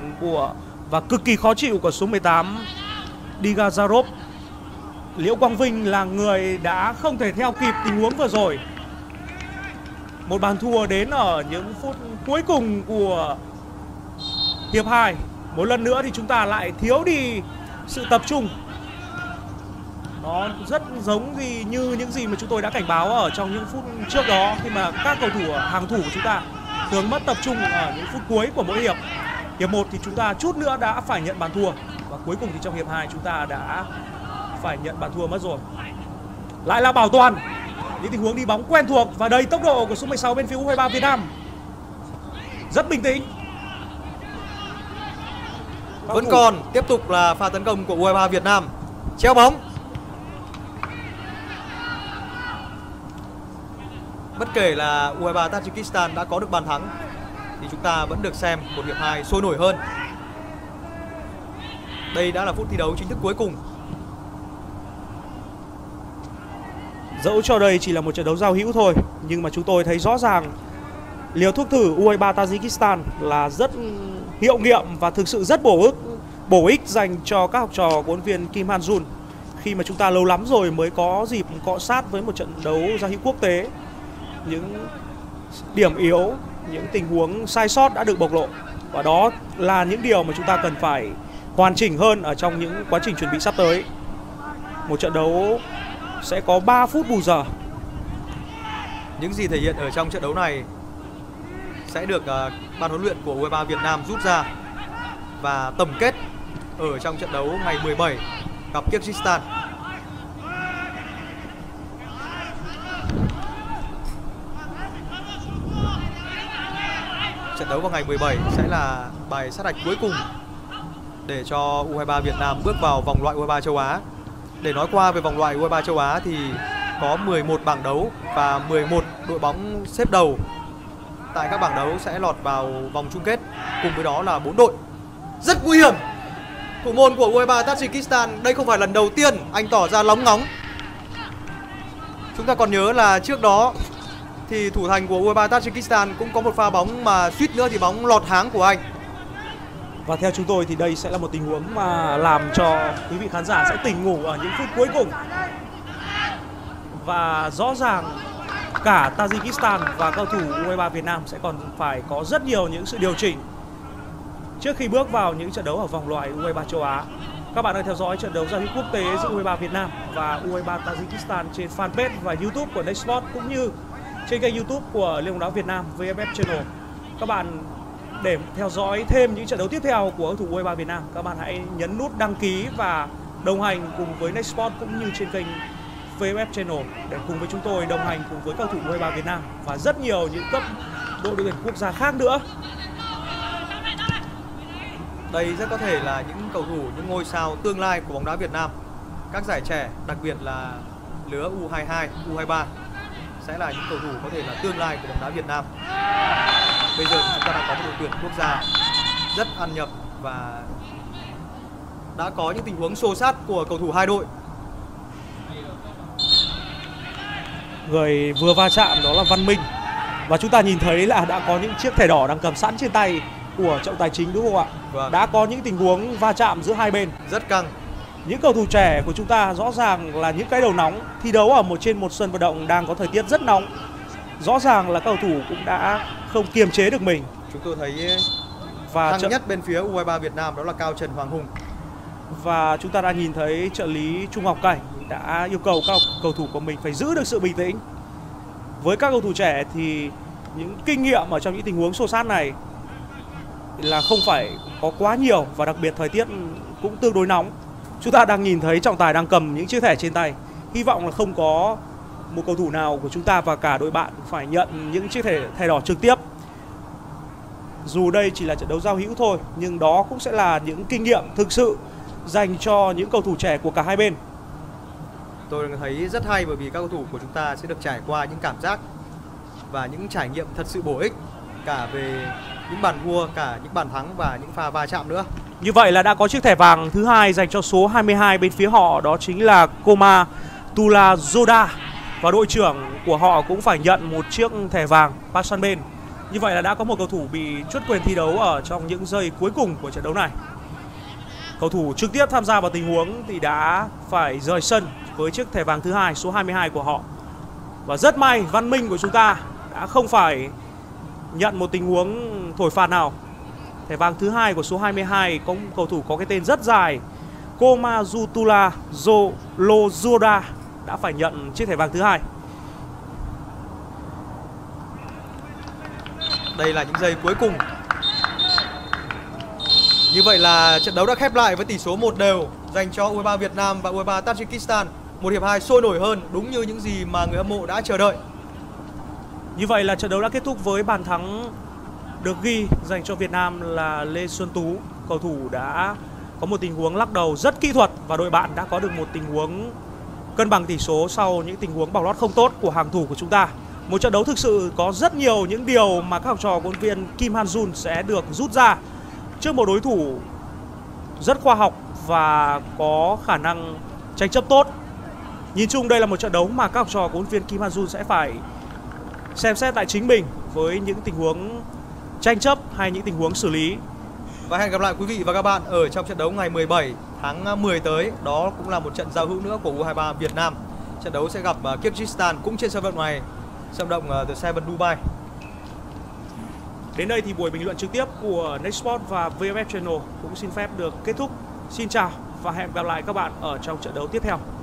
và cực kỳ khó chịu của số 18 Digazarov. Liễu Quang Vinh là người đã không thể theo kịp tình huống vừa rồi. Một bàn thua đến ở những phút cuối cùng của hiệp 2. Một lần nữa thì chúng ta lại thiếu đi sự tập trung. Nó rất giống như những gì mà chúng tôi đã cảnh báo ở trong những phút trước đó, khi mà các cầu thủ hàng thủ của chúng ta thường mất tập trung ở những phút cuối của mỗi hiệp. Hiệp 1 thì chúng ta chút nữa đã phải nhận bàn thua, và cuối cùng thì trong hiệp 2 chúng ta đã phải nhận bàn thua mất rồi. Lại là Bảo Toàn, những tình huống đi bóng quen thuộc và đầy tốc độ của số 16 bên phía U23 Việt Nam. Rất bình tĩnh. Vẫn còn tiếp tục là pha tấn công của U23 Việt Nam. Treo bóng. Bất kể là U23 Tajikistan đã có được bàn thắng thì chúng ta vẫn được xem một hiệp 2 sôi nổi hơn. Đây đã là phút thi đấu chính thức cuối cùng. Dẫu cho đây chỉ là một trận đấu giao hữu thôi, nhưng mà chúng tôi thấy rõ ràng liều thuốc thử U23 Tajikistan là rất hiệu nghiệm và thực sự rất bổ ích dành cho các học trò huấn viên Kim Han-jun, khi mà chúng ta lâu lắm rồi mới có dịp cọ sát với một trận đấu giao hữu quốc tế. Những điểm yếu, những tình huống sai sót đã được bộc lộ, và đó là những điều mà chúng ta cần phải hoàn chỉnh hơn ở trong những quá trình chuẩn bị sắp tới. Một trận đấu sẽ có 3 phút bù giờ. Những gì thể hiện ở trong trận đấu này sẽ được ban huấn luyện của U23 Việt Nam rút ra và tổng kết ở trong trận đấu ngày 17 gặp Kyrgyzstan. Trận đấu vào ngày 17 sẽ là bài sát hạch cuối cùng để cho U23 Việt Nam bước vào vòng loại U23 châu Á. Để nói qua về vòng loại U23 châu Á thì có 11 bảng đấu và 11 đội bóng xếp đầu tại các bảng đấu sẽ lọt vào vòng chung kết, cùng với đó là 4 đội. Rất nguy hiểm. Thủ môn của U23 Tajikistan, đây không phải lần đầu tiên anh tỏ ra lóng ngóng. Chúng ta còn nhớ là trước đó thì thủ thành của U23 Tajikistan cũng có một pha bóng mà suýt nữa thì bóng lọt háng của anh. Và theo chúng tôi thì đây sẽ là một tình huống mà làm cho quý vị khán giả sẽ tỉnh ngủ ở những phút cuối cùng. Và rõ ràng cả Tajikistan và cầu thủ U23 Việt Nam sẽ còn phải có rất nhiều những sự điều chỉnh trước khi bước vào những trận đấu ở vòng loại U23 châu Á. Các bạn đang theo dõi trận đấu giao hữu quốc tế giữa U23 Việt Nam và U23 Tajikistan trên fanpage và YouTube của Nextsport, cũng như trên kênh YouTube của Liên bóng đá Việt Nam VFF Channel. Các bạn để theo dõi thêm những trận đấu tiếp theo của cầu thủ U23 Việt Nam, các bạn hãy nhấn nút đăng ký và đồng hành cùng với Nextsport cũng như trên kênh VFF Channel để cùng với chúng tôi đồng hành cùng với cầu thủ U23 Việt Nam và rất nhiều những cấp đội tuyển quốc gia khác nữa. Đây rất có thể là những cầu thủ, những ngôi sao tương lai của bóng đá Việt Nam. Các giải trẻ, đặc biệt là lứa U22, U23 sẽ là những cầu thủ có thể là tương lai của bóng đá Việt Nam. Bây giờ chúng ta đang có một đội tuyển quốc gia rất ăn nhập và đã có những tình huống xô xát của cầu thủ hai đội. Người vừa va chạm đó là Văn Minh, và chúng ta nhìn thấy là đã có những chiếc thẻ đỏ đang cầm sẵn trên tay của trọng tài chính, đúng không ạ? Vâng. Đã có những tình huống va chạm giữa hai bên rất căng. Những cầu thủ trẻ của chúng ta rõ ràng là những cái đầu nóng, thi đấu ở trên một sân vận động đang có thời tiết rất nóng. Rõ ràng là cầu thủ cũng đã không kiềm chế được mình. Chúng tôi thấy và nhất bên phía U23 Việt Nam đó là Cao Trần Hoàng Hùng. Và chúng ta đã nhìn thấy trợ lý Trung Ngọc Cảnh đã yêu cầu các cầu thủ của mình phải giữ được sự bình tĩnh. Với các cầu thủ trẻ thì những kinh nghiệm ở trong những tình huống xô xát này là không phải có quá nhiều, và đặc biệt thời tiết cũng tương đối nóng. Chúng ta đang nhìn thấy trọng tài đang cầm những chiếc thẻ trên tay. Hy vọng là không có một cầu thủ nào của chúng ta và cả đội bạn phải nhận những chiếc thẻ đỏ trực tiếp. Dù đây chỉ là trận đấu giao hữu thôi, nhưng đó cũng sẽ là những kinh nghiệm thực sự dành cho những cầu thủ trẻ của cả hai bên. Tôi thấy rất hay bởi vì các cầu thủ của chúng ta sẽ được trải qua những cảm giác và những trải nghiệm thật sự bổ ích, cả về những bàn thua, cả những bàn thắng và những pha va chạm nữa. Như vậy là đã có chiếc thẻ vàng thứ hai dành cho số 22 bên phía họ, đó chính là Koma Tula Zoda, và đội trưởng của họ cũng phải nhận một chiếc thẻ vàng Panjshanbe. Như vậy là đã có một cầu thủ bị truất quyền thi đấu ở trong những giây cuối cùng của trận đấu này. Cầu thủ trực tiếp tham gia vào tình huống thì đã phải rời sân với chiếc thẻ vàng thứ hai, số 22 của họ. Và rất may văn minh của chúng ta đã không phải nhận một tình huống thổi phạt nào. Thẻ vàng thứ hai của số 22 có cầu thủ có cái tên rất dài, Komazutula Zolozoda, đã phải nhận chiếc thẻ vàng thứ hai. Đây là những giây cuối cùng. Như vậy là trận đấu đã khép lại với tỷ số 1-0 dành cho U23 Việt Nam và U23 Tajikistan. Một hiệp hai sôi nổi hơn, đúng như những gì mà người hâm mộ đã chờ đợi. Như vậy là trận đấu đã kết thúc với bàn thắng được ghi dành cho Việt Nam là Lê Xuân Tú. Cầu thủ đã có một tình huống lắc đầu rất kỹ thuật và đội bạn đã có được một tình huống cân bằng tỷ số sau những tình huống bỏ lót không tốt của hàng thủ của chúng ta. Một trận đấu thực sự có rất nhiều những điều mà các học trò huấn luyện viên Kim Han-jun sẽ được rút ra trước một đối thủ rất khoa học và có khả năng tranh chấp tốt. Nhìn chung đây là một trận đấu mà các học trò huấn luyện viên Kim Han-jun sẽ phải xem xét lại chính mình với những tình huống tranh chấp hay những tình huống xử lý. Và hẹn gặp lại quý vị và các bạn ở trong trận đấu ngày 17 tháng 10 tới. Đó cũng là một trận giao hữu nữa của U23 Việt Nam. Trận đấu sẽ gặp Kyrgyzstan cũng trên sân vận động này, sân vận động The Seven Dubai. Đến đây thì buổi bình luận trực tiếp của Nextsport và VFF Channel cũng xin phép được kết thúc. Xin chào và hẹn gặp lại các bạn ở trong trận đấu tiếp theo.